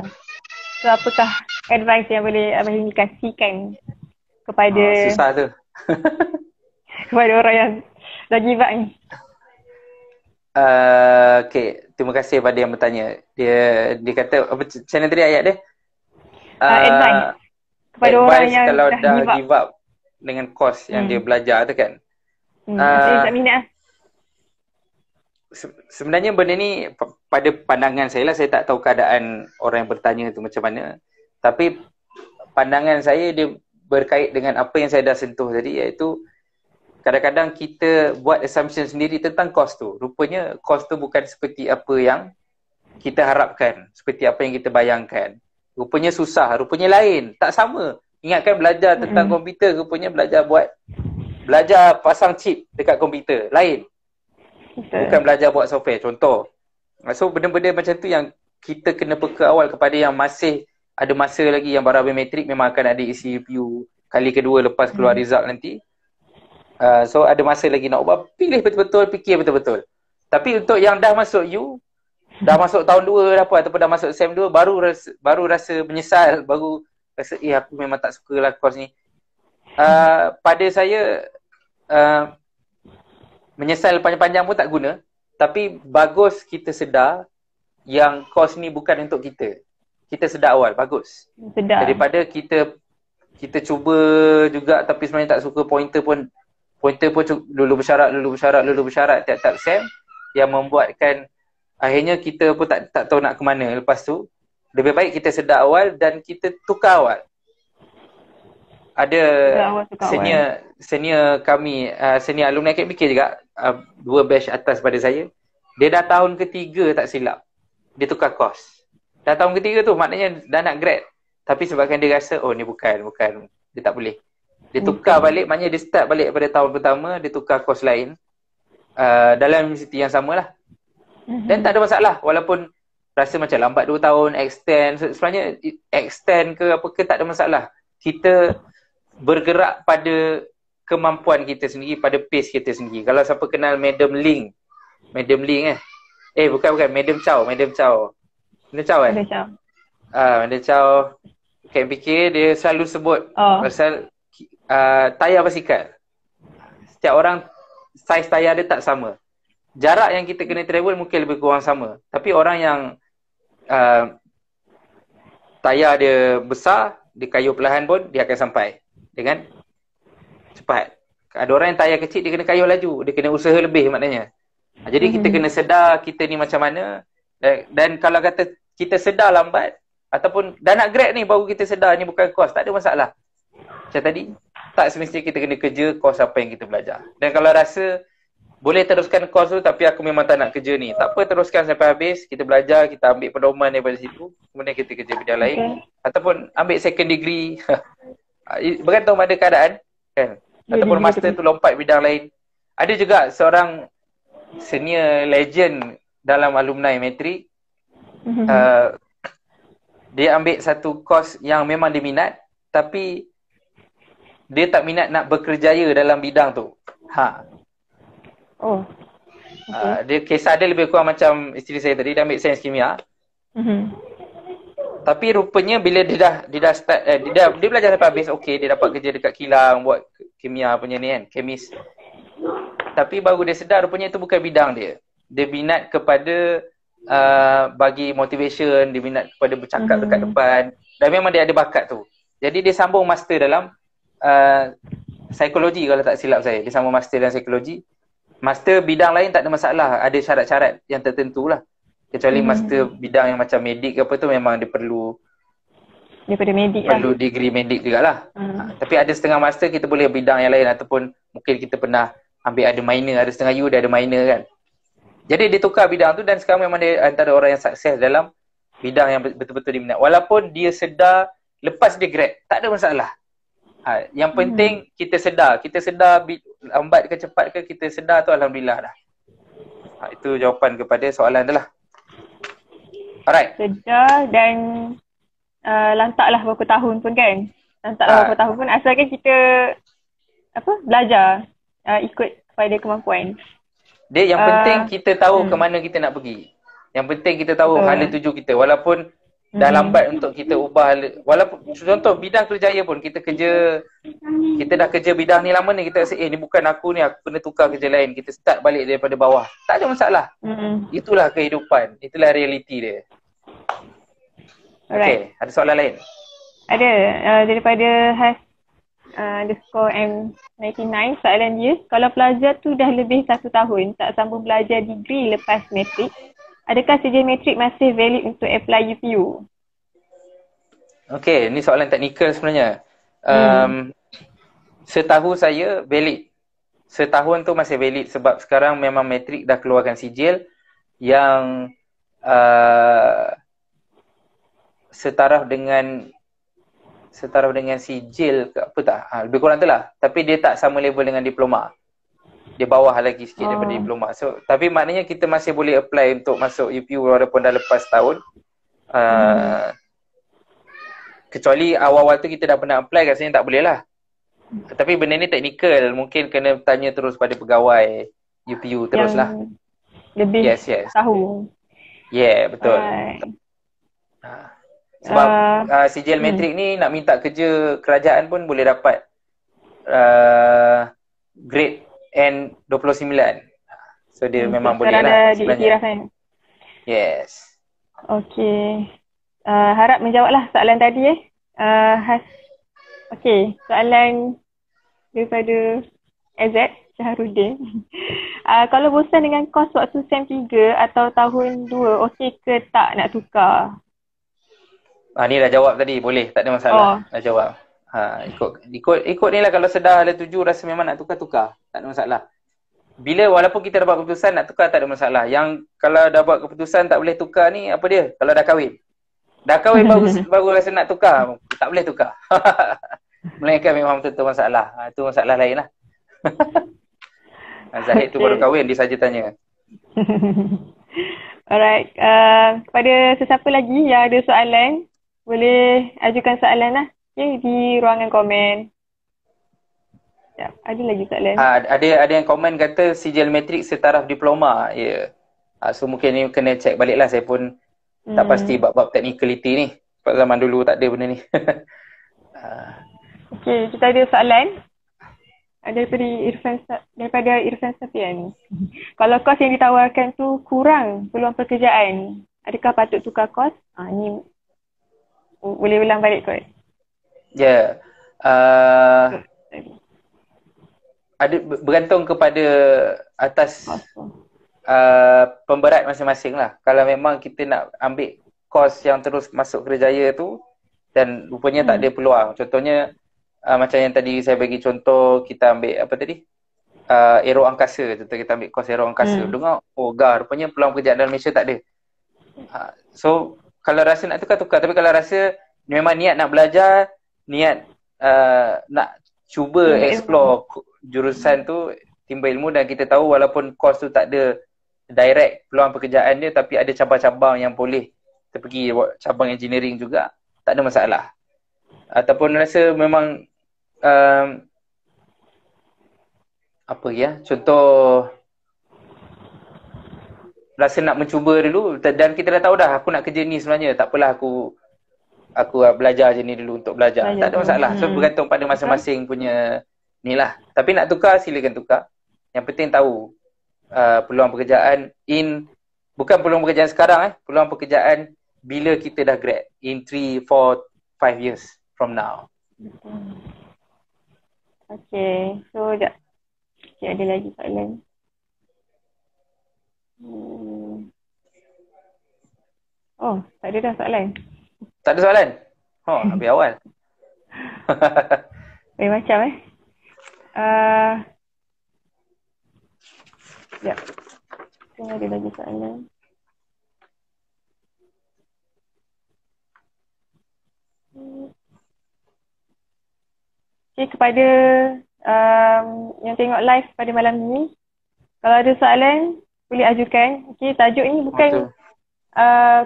So apakah advice yang boleh Hilmi kasihkan kepada susah tu kepada orang yang dah give up ni? Okay, terima kasih pada yang bertanya. Dia kata, apa channel tadi ayat dia? Advice. kepada orang yang kalau dah give up dengan course yang dia belajar tu kan. Tak minat. Sebenarnya benda ni pada pandangan saya lah, saya tak tahu keadaan orang yang bertanya tu macam mana. Tapi pandangan saya dia berkait dengan apa yang saya dah sentuh tadi, iaitu kadang-kadang kita buat assumption sendiri tentang kos tu. Rupanya kos tu bukan seperti apa yang kita harapkan, seperti apa yang kita bayangkan. Rupanya susah, rupanya lain, tak sama. Ingatkan belajar tentang komputer, rupanya belajar pasang chip dekat komputer, lain. Bukan belajar buat software, contoh. So benda-benda macam tu yang kita kena peka awal kepada yang masih ada masa lagi, yang baru habis matrik memang akan ada isi UPU kali kedua lepas keluar result nanti. So ada masa lagi nak ubah, pilih betul-betul, fikir betul-betul. Tapi untuk yang dah masuk U, dah masuk tahun 2 dah apa, ataupun dah masuk SEM 2, baru rasa menyesal, baru rasa aku memang tak suka lah course ni. Pada saya, menyesal panjang-panjang pun tak guna. Tapi bagus kita sedar yang course ni bukan untuk kita. Kita sedar awal, bagus. Sedar. Daripada kita cuba juga tapi sebenarnya tak suka, pointer pun lulu bersyarat tiap-tiap SEM, yang membuatkan akhirnya kita pun tak tahu nak ke mana lepas tu. Lebih baik kita sedar awal dan kita tukar awal. Ada senior kami, senior alumni KMPk juga, dua batch atas pada saya. Dia dah tahun ketiga tak silap, dia tukar course. Dah tahun ketiga tu maknanya dah nak grad. Tapi sebabkan dia rasa, oh ni bukan. Dia tak boleh. Dia tukar balik, maknanya dia start balik pada tahun pertama, dia tukar course lain. Dalam universiti yang samalah. Dan tak ada masalah. Walaupun rasa macam lambat 2 tahun, extend. Sebenarnya extend ke apa ke tak ada masalah. Kita bergerak pada kemampuan kita sendiri, pada pace kita sendiri. Kalau siapa kenal Madam Ling bukan. Madam Chow. Madam Chow KMPK, dia selalu sebut pasal tayar basikal. Setiap orang saiz tayar dia tak sama. Jarak yang kita kena travel mungkin lebih kurang sama. Tapi orang yang tayar dia besar, dia kayuh perlahan pun dia akan sampai dengan cepat. Ada orang yang tayar kecil, dia kena kayuh laju, dia kena usaha lebih maknanya. Jadi kita kena sedar kita ni macam mana. Dan kalau kata kita sedar lambat ataupun dah nak grad ni baru kita sedar ni bukan course, tak ada masalah. Macam tadi, tak semestinya kita kena kerja course apa yang kita belajar. Dan kalau rasa boleh teruskan course tu tapi aku memang tak nak kerja ni, tak apa, teruskan sampai habis. Kita belajar, kita ambil pedoman daripada situ, kemudian kita kerja bidang lain. Ataupun ambil second degree bergantung pada keadaan kan. Ataupun master tu lompat bidang lain. Ada juga seorang senior legend dalam alumni matrik, dia ambil satu course yang memang dia minat, tapi dia tak minat nak berkerjaya dalam bidang tu. Dia kisah dia lebih kurang macam isteri saya tadi, dia ambil sains kimia. Tapi rupanya bila dia dah start, dia belajar sampai habis, okey, dia dapat kerja dekat kilang buat kimia punya ni kan, kemis. Tapi baru dia sedar rupanya itu bukan bidang dia. Dia minat kepada bagi motivation, dia minat kepada bercakap dekat depan, dan memang dia ada bakat tu. Jadi dia sambung master dalam psikologi kalau tak silap saya. Dia sambung master dalam psikologi. Master bidang lain tak ada masalah, ada syarat-syarat yang tertentu lah. Kecuali master bidang yang macam medik apa tu, memang dia perlu daripada medik lah, perlu degree medik jugalah. Tapi ada setengah master kita boleh bidang yang lain, ataupun mungkin kita pernah ambil ada minor, ada setengah U dia ada minor kan. Jadi dia tukar bidang tu, dan sekarang memang dia antara orang yang sukses dalam bidang yang betul-betul diminat. Walaupun dia sedar lepas dia grad, tak ada masalah. Yang penting kita sedar lambat ke cepat ke, kita sedar tu alhamdulillah dah. Itu jawapan kepada soalan tu lah. Alright. Sedar dan lantaklah berapa tahun pun kan. Lantaklah berapa tahun pun, asalkan kita belajar ikut pada kemampuan. Dia yang penting kita tahu ke mana kita nak pergi. Yang penting kita tahu hala tuju kita, walaupun dah lambat untuk kita ubah hala. Walaupun contoh bidang kerjaya pun, kita dah kerja bidang ni lama ni, kita rasa ni bukan aku ni, aku kena tukar kerja lain. Kita start balik daripada bawah, tak ada masalah. Itulah kehidupan, itulah realiti dia. Alright. Okay, ada soalan lain? Ada daripada khas underscore M99 soalan dia, kalau pelajar tu dah lebih 1 tahun tak sambung belajar degree lepas matrik, adakah sijil matrik masih valid untuk apply UPU? Okey, ni soalan teknikal sebenarnya. Setahu saya valid. Setahun tu masih valid sebab sekarang memang matrik dah keluarkan sijil yang setaraf dengan sijil ke apa tak? Lebih kurang tu lah. Tapi dia tak sama level dengan diploma. Dia bawah lagi sikit daripada diploma. So, tapi maknanya kita masih boleh apply untuk masuk UPU walaupun dah lepas tahun. Kecuali awal-awal tu kita dah pernah apply, rasanya tak boleh lah. Tapi benda ni teknikal. Mungkin kena tanya terus pada pegawai UPU terus lah. Lebih tahu. Yeah, betul. Sebab sijil matrik ni nak minta kerja kerajaan pun boleh dapat grade N29. So dia memang boleh lah sebenarnya. Yes. Okay. Harap menjawablah soalan tadi Okay, soalan daripada Azad Syahrudin. Kalau bosan dengan kos waktu SEM 3 atau tahun 2, okey ke tak nak tukar? Ni dah jawab tadi, boleh, tak ada masalah. Dah jawab. Ikut ni lah, kalau sedar hala 7 rasa memang nak tukar-tukar, tak ada masalah. Bila walaupun kita dah buat keputusan nak tukar, tak ada masalah. Yang kalau dah buat keputusan tak boleh tukar ni, apa dia? Kalau dah kahwin. Dah kahwin baru rasa nak tukar, tak boleh tukar. Melainkan memang betul-betul masalah. Itu masalah lain lah. Zahid tu baru kahwin, dia saja tanya. Alright, kepada sesiapa lagi yang ada soalan, boleh ajukan soalan lah di ruangan komen. Ada lagi soalan? Ada yang komen kata sijil matrik setaraf diploma. So mungkin ni kena check balik lah. Saya pun tak pasti bab-bab technicality ni. Sebab zaman dulu tak ada benda ni. Okay, kita ada soalan daripada Irfan Safian. Kalau kos yang ditawarkan tu kurang peluang pekerjaan, adakah patut tukar kos? Ni boleh ulang balik kot. Ya. Ada bergantung kepada atas pemberat masing-masing lah. Kalau memang kita nak ambil kos yang terus masuk Kerjaya tu dan rupanya tak ada peluang. Contohnya macam yang tadi saya bagi contoh, kita ambil apa tadi? Aero angkasa. Contoh kita ambil kos aero angkasa. Dengar, rupanya peluang pekerjaan dalam Malaysia tak ada. So kalau rasa nak tukar-tukar, tapi kalau rasa memang niat nak belajar, niat nak cuba explore jurusan tu, timba ilmu, dan kita tahu walaupun kos tu tak ada direct peluang pekerjaan dia, tapi ada cabang-cabang yang boleh kita pergi buat cabang engineering juga, tak ada masalah. Ataupun rasa memang contoh rasa nak mencuba dulu, dan kita dah tahu dah aku nak kerja ni sebenarnya, tak apalah aku belajar je ni dulu untuk belajar, tak ada masalah. So bergantung pada masing-masing punya ni lah. Tapi nak tukar, silakan tukar. Yang penting tahu peluang pekerjaan bukan peluang pekerjaan sekarang, peluang pekerjaan bila kita dah grad in 3, 4, 5 years from now. Okay, so sekejap. Okay, ada lagi soalan. Oh, tak ada dah soalan. Tak ada soalan? Habis awal. Macam sekejap. Kita ada lagi soalan. Okay, kepada yang tengok live pada malam ni, kalau ada soalan boleh ajukan. Okay, tajuk ni bukan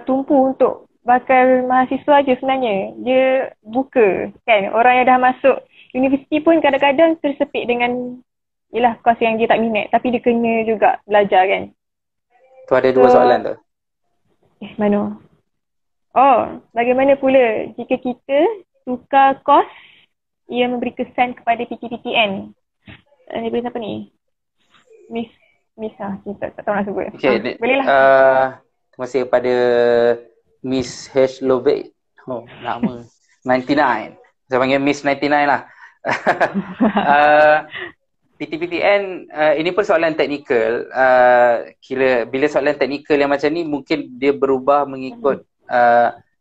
tumpu untuk bakal mahasiswa je sebenarnya. Dia buka kan, orang yang dah masuk universiti pun kadang-kadang tersepit dengan ialah kos yang dia tak minat, tapi dia kena juga belajar kan. Tu ada dua soalan tu. Mana? Bagaimana pula jika kita tukar kos yang memberi kesan kepada PTPTN? Ini boleh siapa ni? Miss lah. Tak tahu nak sebut. Okay, bolehlah. Terima kasih kepada Miss H. Lovett. Lama. 99. Saya panggil Miss 99 lah. PTPTN ini pun soalan teknikal. Bila soalan teknikal yang macam ni, mungkin dia berubah mengikut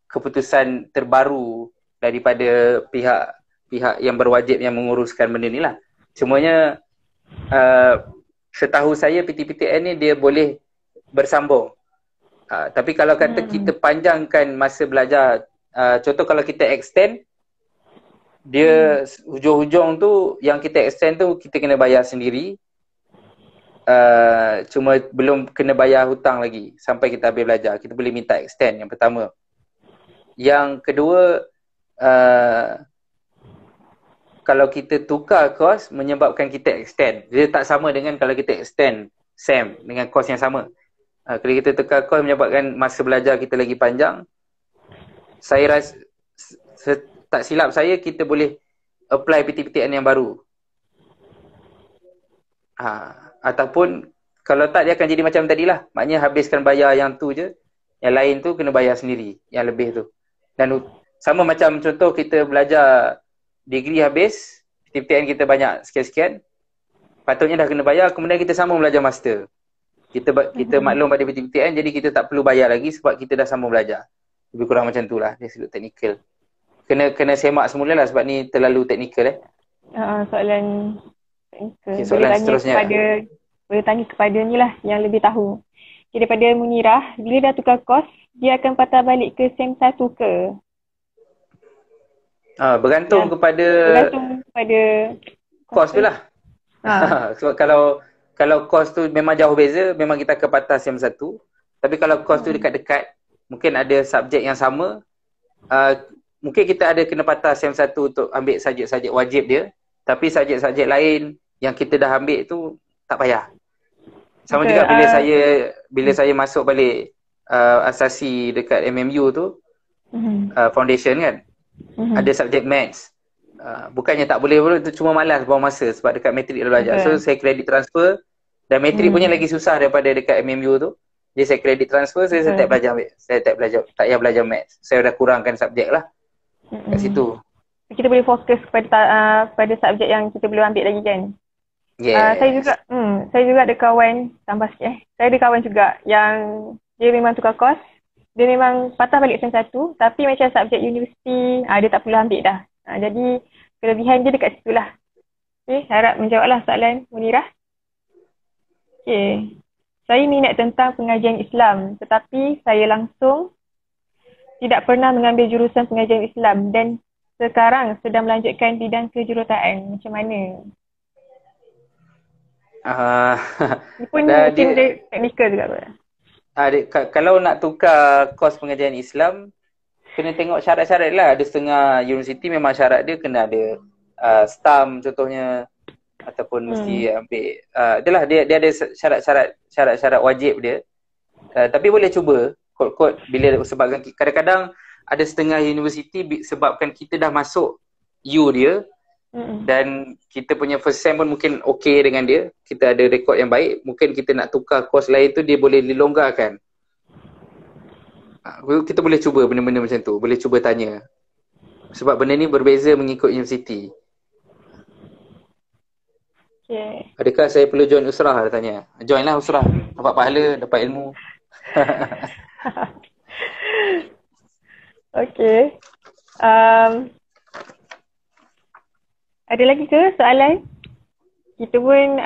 keputusan terbaru daripada pihak yang berwajib yang menguruskan benda ni lah. Semuanya setahu saya PTPTN ni dia boleh bersambung. Tapi kalau kata kita panjangkan masa belajar, contoh kalau kita extend, dia hujung-hujung tu yang kita extend tu kita kena bayar sendiri, cuma belum kena bayar hutang lagi sampai kita habis belajar. Kita boleh minta extend, yang pertama. Yang kedua, kalau kita tukar kos menyebabkan kita extend. Dia tak sama dengan kalau kita extend SEM dengan kos yang sama. Kalau kita tukar kos menyebabkan masa belajar kita lagi panjang. Saya rasa tak silap saya, kita boleh apply PTPTN yang baru. Ataupun kalau tak, dia akan jadi macam tadilah. Maknanya habiskan bayar yang tu je, yang lain tu kena bayar sendiri, yang lebih tu. Dan sama macam contoh kita belajar degree habis, PTPTN kita banyak sekian-sekian, patutnya dah kena bayar, kemudian kita sambung belajar master. Kita maklum pada PTPTN, jadi kita tak perlu bayar lagi sebab kita dah sambung belajar. Lebih kurang macam tu lah, dia sudut teknikal. Kena semak semula lah sebab ni terlalu teknikal soalan teknikal. Okay, soalan seterusnya. Boleh tanya kepada ni lah yang lebih tahu. Okay, daripada Munirah, bila dah tukar kos, dia akan patah balik ke SEM 1 ke? Bergantung kepada kos tu lah. Sebab kalau kos tu memang jauh beza, memang kita akan patah SEM 1. Tapi kalau kos tu dekat-dekat, mungkin ada subjek yang sama, mungkin kita ada kena patah SEM 1 untuk ambil subjek-subjek wajib dia. Tapi subjek-subjek lain yang kita dah ambil tu tak payah. Sama juga bila saya masuk balik asasi dekat MMU tu, foundation kan, ada subjek maths. Bukannya tak boleh pun, cuma malas buang masa sebab dekat matrik dah belajar. So saya credit transfer, dan matrik punya lagi susah daripada dekat MMU tu. Jadi saya credit transfer, saya tak belajar maths. Saya tak payah belajar maths. Saya dah kurangkan subjek lah kat situ. Kita boleh fokus pada subjek yang kita belum ambil lagi kan. Yes. Saya juga ada kawan, tambah sikit saya ada kawan juga yang dia memang tukar kos. Dia memang patah balik SEM 1, tapi macam subjek universiti dia tak perlu ambil dah. Jadi kelebihan dia dekat situ lah. Okay, harap menjawablah soalan Munirah. Okay. Saya minat tentang pengajian Islam, tetapi saya langsung tidak pernah mengambil jurusan pengajian Islam dan sekarang sedang melanjutkan bidang kejuruteraan. Macam mana? Pun mungkin dia teknikal juga apa? Kalau nak tukar kos pengajian Islam, kena tengok syarat-syarat lah. Ada setengah universiti memang syarat dia kena ada STAM contohnya, ataupun mesti ambil itulah dia ada syarat-syarat wajib dia. Tapi boleh cuba kod-kod bila sebabkan kadang-kadang ada setengah universiti sebabkan kita dah masuk U dia dan kita punya first sem pun mungkin okey dengan dia, kita ada rekod yang baik, mungkin kita nak tukar course lain tu dia boleh dilonggarkan. Kita boleh cuba benda-benda macam tu, boleh cuba tanya sebab benda ni berbeza mengikut universiti. Okay. Adakah saya perlu join Usrah? Dia tanya. Join lah Usrah, dapat pahala, dapat ilmu. Okay. Ada lagi ke soalan? Kita pun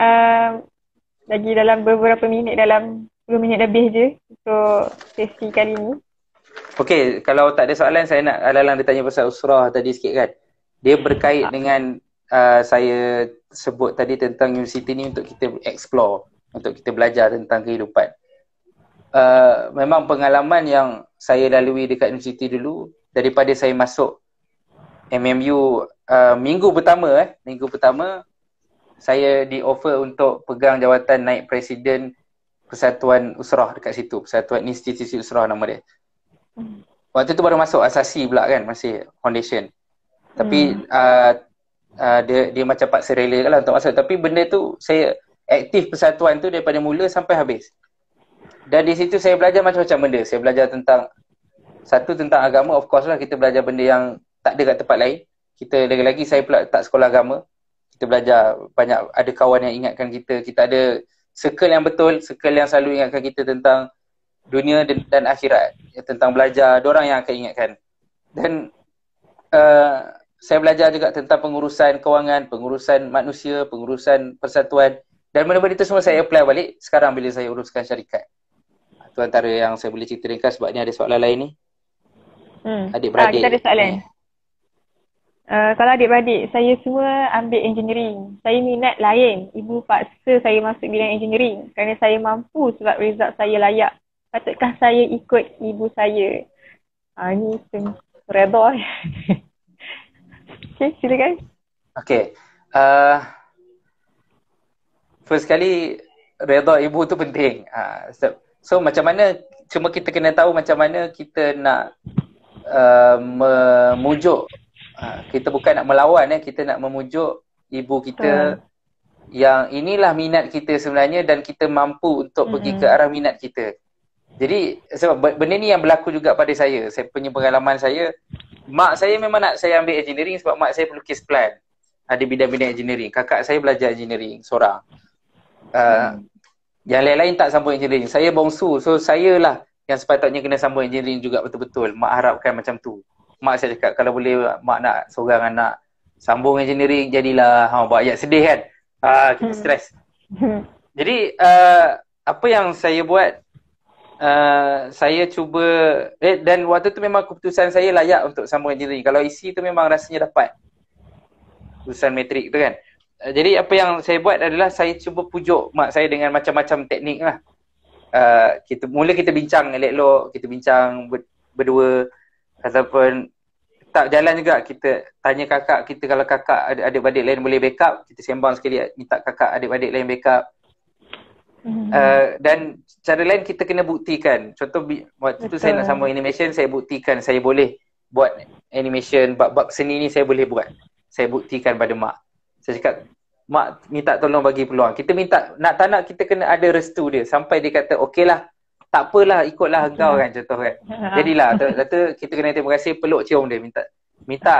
lagi dalam beberapa minit, dalam 10 minit lebih je untuk sesi kali ni. Okay, kalau tak ada soalan, saya nak Alalang dia tanya pasal Usrah tadi sikit kan. Dia berkait dengan saya sebut tadi tentang universiti ni untuk kita explore, untuk kita belajar tentang kehidupan. Memang pengalaman yang saya lalui dekat universiti dulu, daripada saya masuk MMU, minggu pertama saya di offer untuk pegang jawatan naib presiden Persatuan Usrah dekat situ, Persatuan Institusi Usrah nama dia. Waktu tu baru masuk asasi pula kan, masih foundation. Tapi dia macam paksa rela lah untuk masuk. Tapi benda tu, saya aktif persatuan tu daripada mula sampai habis. Dan di situ saya belajar macam-macam benda. Saya belajar tentang agama, of course lah kita belajar benda yang tak ada kat tempat lain. Kita lagi-lagi, saya pula tak sekolah agama, kita belajar banyak, ada kawan yang ingatkan kita, kita ada circle yang betul, circle yang selalu ingatkan kita tentang dunia dan akhirat, tentang belajar, diorang yang akan ingatkan. Dan saya belajar juga tentang pengurusan kewangan, pengurusan manusia, pengurusan persatuan, dan benda-benda itu semua saya apply balik sekarang bila saya uruskan syarikat. Itu antara yang saya boleh cerita ringkas sebab ni ada soalan lain ni. Adik-beradik. Kita ada soalan. Kalau adik-beradik, saya semua ambil engineering. Saya minat lain. Ibu paksa saya masuk bidang engineering kerana saya mampu sebab result saya layak. Patutkah saya ikut ibu saya? Ni reda. Okay, silakan. Okay. First kali, reda ibu tu penting. So macam mana, cuma kita kena tahu macam mana kita nak memujuk. Kita bukan nak melawan, kita nak memujuk ibu kita yang inilah minat kita sebenarnya dan kita mampu untuk pergi ke arah minat kita. Jadi sebab benda ni yang berlaku juga pada saya. Saya punya pengalaman saya, mak saya memang nak saya ambil engineering sebab mak saya pelukis plan. Ada bidang-bidang engineering. Kakak saya belajar engineering seorang. Yang lain-lain tak sambung engineering. Saya bongsu. So, saya lah yang sepatutnya kena sambung engineering juga betul-betul. Mak harapkan macam tu. Mak saya cakap, kalau boleh mak nak seorang anak sambung engineering, jadilah. Buat ayat sedih kan? Kita stres. Jadi, apa yang saya buat, saya cuba dan waktu tu memang keputusan saya layak untuk sambung engineering. Kalau isi tu memang rasanya dapat keputusan metrik tu kan. Jadi apa yang saya buat adalah saya cuba pujuk mak saya dengan macam-macam teknik lah. Mula kita bincang elok-elok, kita bincang berdua ataupun tak jalan juga, kita tanya kakak kita, kalau kakak adik-adik lain boleh backup, kita sembang sekali minta kakak adik-adik lain backup. Dan cara lain kita kena buktikan. Contoh waktu tu saya nak sambung animation, saya buktikan saya boleh buat animation, bab-bab seni ni saya boleh buat. Saya buktikan pada mak. Saya cakap, mak minta tolong bagi peluang. Kita minta, nak tak nak kita kena ada restu dia. Sampai dia kata, okey lah, tak apalah, ikutlah engkau kan, contoh kan. Jadilah, kata kita kena terima kasih, peluk cium dia. Minta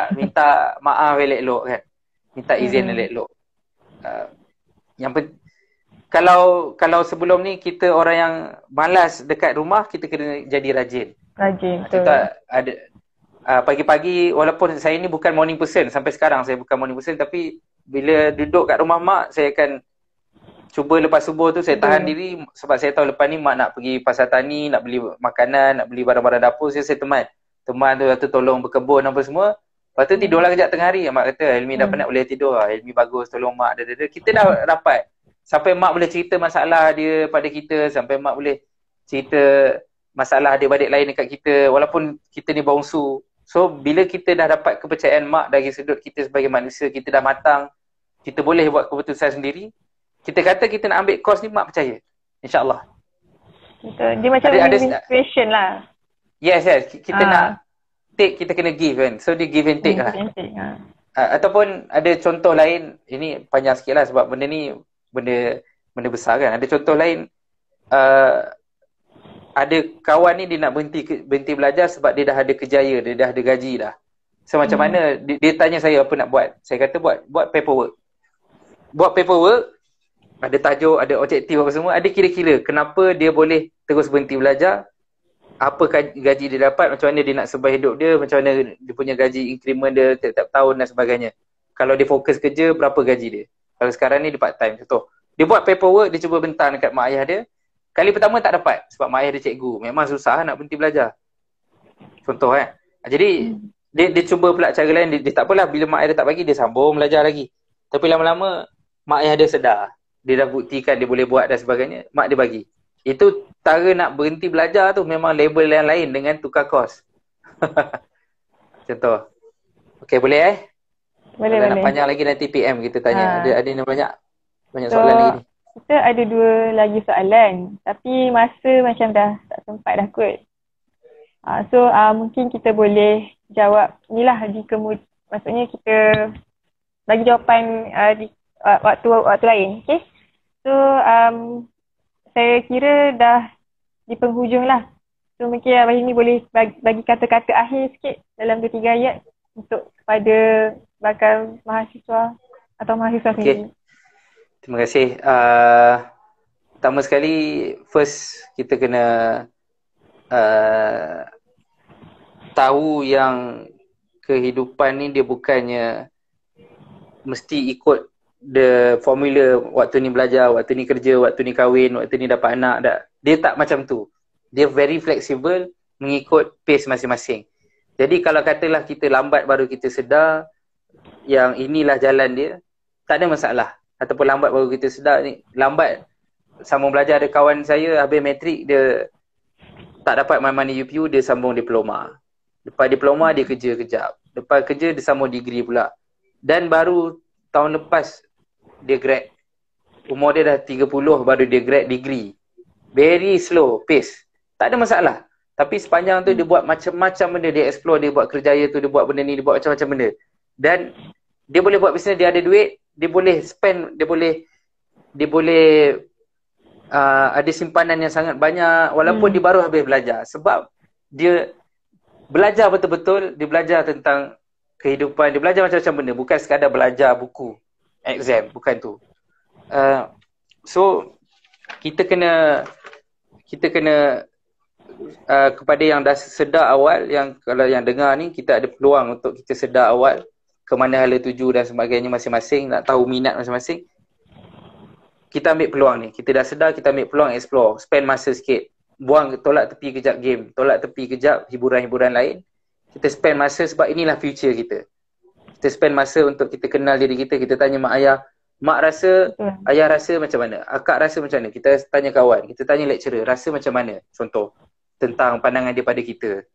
maaf elok-elok kan. Minta izin elok-elok. Yang penting, Kalau sebelum ni kita orang yang malas dekat rumah, kita kena jadi rajin. Kita ada pagi-pagi, walaupun saya ni bukan morning person, sampai sekarang saya bukan morning person, tapi bila duduk kat rumah mak, saya akan cuba lepas subuh tu saya tahan diri sebab saya tahu lepas ni mak nak pergi pasar tani, nak beli makanan, nak beli barang-barang dapur, saya teman tu waktu tolong berkebun apa semua. Lepas tu tidurlah kejap tengah hari, mak kata Hilmi dah penat boleh tidur lah, Hilmi bagus tolong mak, kita dah rapat. Sampai mak boleh cerita masalah dia pada kita, sampai mak boleh cerita masalah adik-adik lain dekat kita, walaupun kita ni bongsu. So, bila kita dah dapat kepercayaan mak dari sudut kita sebagai manusia, kita dah matang, kita boleh buat keputusan sendiri. Kita kata kita nak ambil course ni, mak percaya. InsyaAllah. Dia macam inspiration lah. Yes. Kita nak take, kita kena give kan. So, dia give and take lah. Ataupun ada contoh lain, ini panjang sikit lah sebab benda ni benda besar kan. Ada contoh lain, ada kawan ni dia nak berhenti belajar sebab dia dah ada kerjaya, dia dah ada gaji dah. So macam mana, dia tanya saya apa nak buat. Saya kata buat paperwork. Buat paperwork, ada tajuk, ada objektif apa semua, ada kira-kira kenapa dia boleh terus berhenti belajar, apa gaji dia dapat, macam mana dia nak survive hidup dia, macam mana dia punya gaji increment dia tiap-tiap tahun dan sebagainya. Kalau dia fokus kerja, berapa gaji dia. Kalau sekarang ni dia part time contoh. Dia buat paperwork, dia cuba bentang dekat mak ayah dia. Kali pertama tak dapat sebab mak ayah dia cikgu. Memang susah nak berhenti belajar. Contoh kan. Jadi dia cuba pula cara lain, dia tak apalah bila mak ayah dia tak bagi dia sambung belajar lagi. Tapi lama-lama mak ayah dia sedar. Dia dah buktikan dia boleh buat dan sebagainya, mak dia bagi. Itu cara nak berhenti belajar tu memang label yang lain dengan tukar kos. Contoh. Okey boleh Boleh. Nak panjang lagi nanti PM kita tanya. Ada ni banyak soalan lagi ni. Kita ada dua lagi soalan tapi masa macam dah tak sempat dah kot. Mungkin kita boleh jawab ni lah jika maksudnya kita bagi jawapan di waktu lain. Okay. So saya kira dah di penghujung lah. So mungkin Abang Hilmi boleh bagi kata-kata akhir sikit dalam 2-3 ayat untuk kepada bakal mahasiswa atau mahasiswa sendiri. Okay. Terima kasih. Pertama sekali, first kita kena tahu yang kehidupan ni dia bukannya mesti ikut the formula waktu ni belajar, waktu ni kerja, waktu ni kahwin, waktu ni dapat anak. Dah. Dia tak macam tu. Dia very flexible mengikut pace masing-masing. Jadi kalau katalah kita lambat baru kita sedar yang inilah jalan dia, tak ada masalah. Ataupun lambat baru kita sedar ni, lambat sambung belajar, ada kawan saya habis matrik dia tak dapat mana-mana UPU, dia sambung diploma. Lepas diploma dia kerja kejap, lepas kerja dia sambung degree pula, dan baru tahun lepas dia grad. Umur dia dah 30 baru dia grad degree. Very slow pace, tak ada masalah. Tapi sepanjang tu dia buat macam-macam benda, dia explore, dia buat kerjaya tu, dia buat benda ni, dia buat macam-macam benda. Dan dia boleh buat bisnes, dia ada duit, dia boleh spend, dia boleh ada simpanan yang sangat banyak walaupun dia baru habis belajar. Sebab dia belajar betul-betul, dia belajar tentang kehidupan, dia belajar macam-macam benda, bukan sekadar belajar buku, exam, bukan tu. So kita kena kepada yang dah sedar awal, yang kalau yang dengar ni, kita ada peluang untuk kita sedar awal ke mana hala tuju dan sebagainya masing-masing, nak tahu minat masing-masing. Kita ambil peluang ni, kita dah sedar, kita ambil peluang, explore, spend masa sikit, buang, tolak tepi kejap game, tolak tepi kejap hiburan-hiburan lain. Kita spend masa sebab inilah future kita. Kita spend masa untuk kita kenal diri kita, kita tanya mak ayah, mak rasa, ayah rasa macam mana, akak rasa macam mana, kita tanya kawan, kita tanya lecturer, rasa macam mana, contoh tentang pandangan dia pada kita.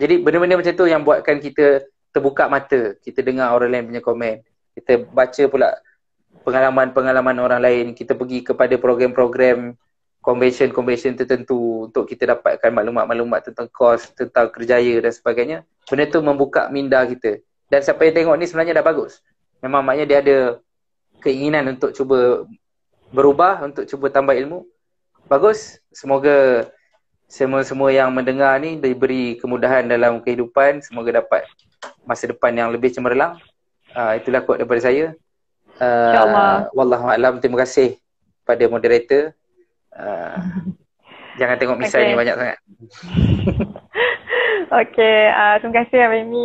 Jadi benda-benda macam tu yang buatkan kita terbuka mata. Kita dengar orang lain punya komen, kita baca pula pengalaman-pengalaman orang lain, kita pergi kepada program-program, convention-convention tertentu untuk kita dapatkan maklumat-maklumat tentang kos, tentang kerjaya dan sebagainya. Benda tu membuka minda kita. Dan siapa yang tengok ni sebenarnya dah bagus. Memang maknanya dia ada keinginan untuk cuba berubah, untuk cuba tambah ilmu. Bagus. Semoga semua-semua yang mendengar ni diberi kemudahan dalam kehidupan. Semoga dapat masa depan yang lebih cemerlang. Itulah quote daripada saya. Wallahualam. Terima kasih pada moderator. Jangan tengok misal ni banyak sangat. Okay. Terima kasih Remy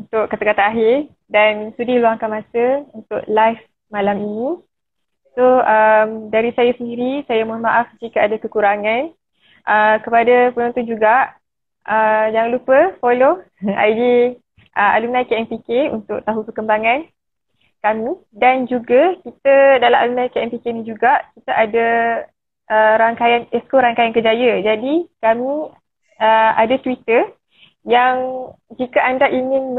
untuk kata-kata akhir dan sudi luangkan masa untuk live malam ini. So dari saya sendiri, saya mohon maaf jika ada kekurangan. Kepada penonton juga, jangan lupa follow ID Alumni KMPK untuk tahu perkembangan kami. Dan juga kita dalam Alumni KMPK ni juga kita ada rangkaian esko rangkaian kerjaya. Jadi kami ada Twitter yang jika anda ingin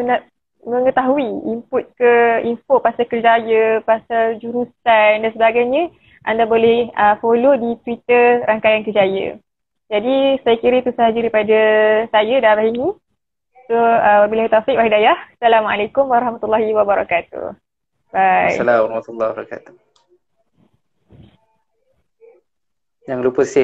mengetahui input ke info pasal kerjaya, pasal jurusan dan sebagainya, anda boleh follow di Twitter rangkaian kerjaya. Jadi saya kira itu sahaja daripada saya dan hari ini. So wabillahi taufiq wa hidayah. Assalamualaikum warahmatullahi wabarakatuh. Bye. Assalamualaikum warahmatullahi wabarakatuh. Jangan lupa save.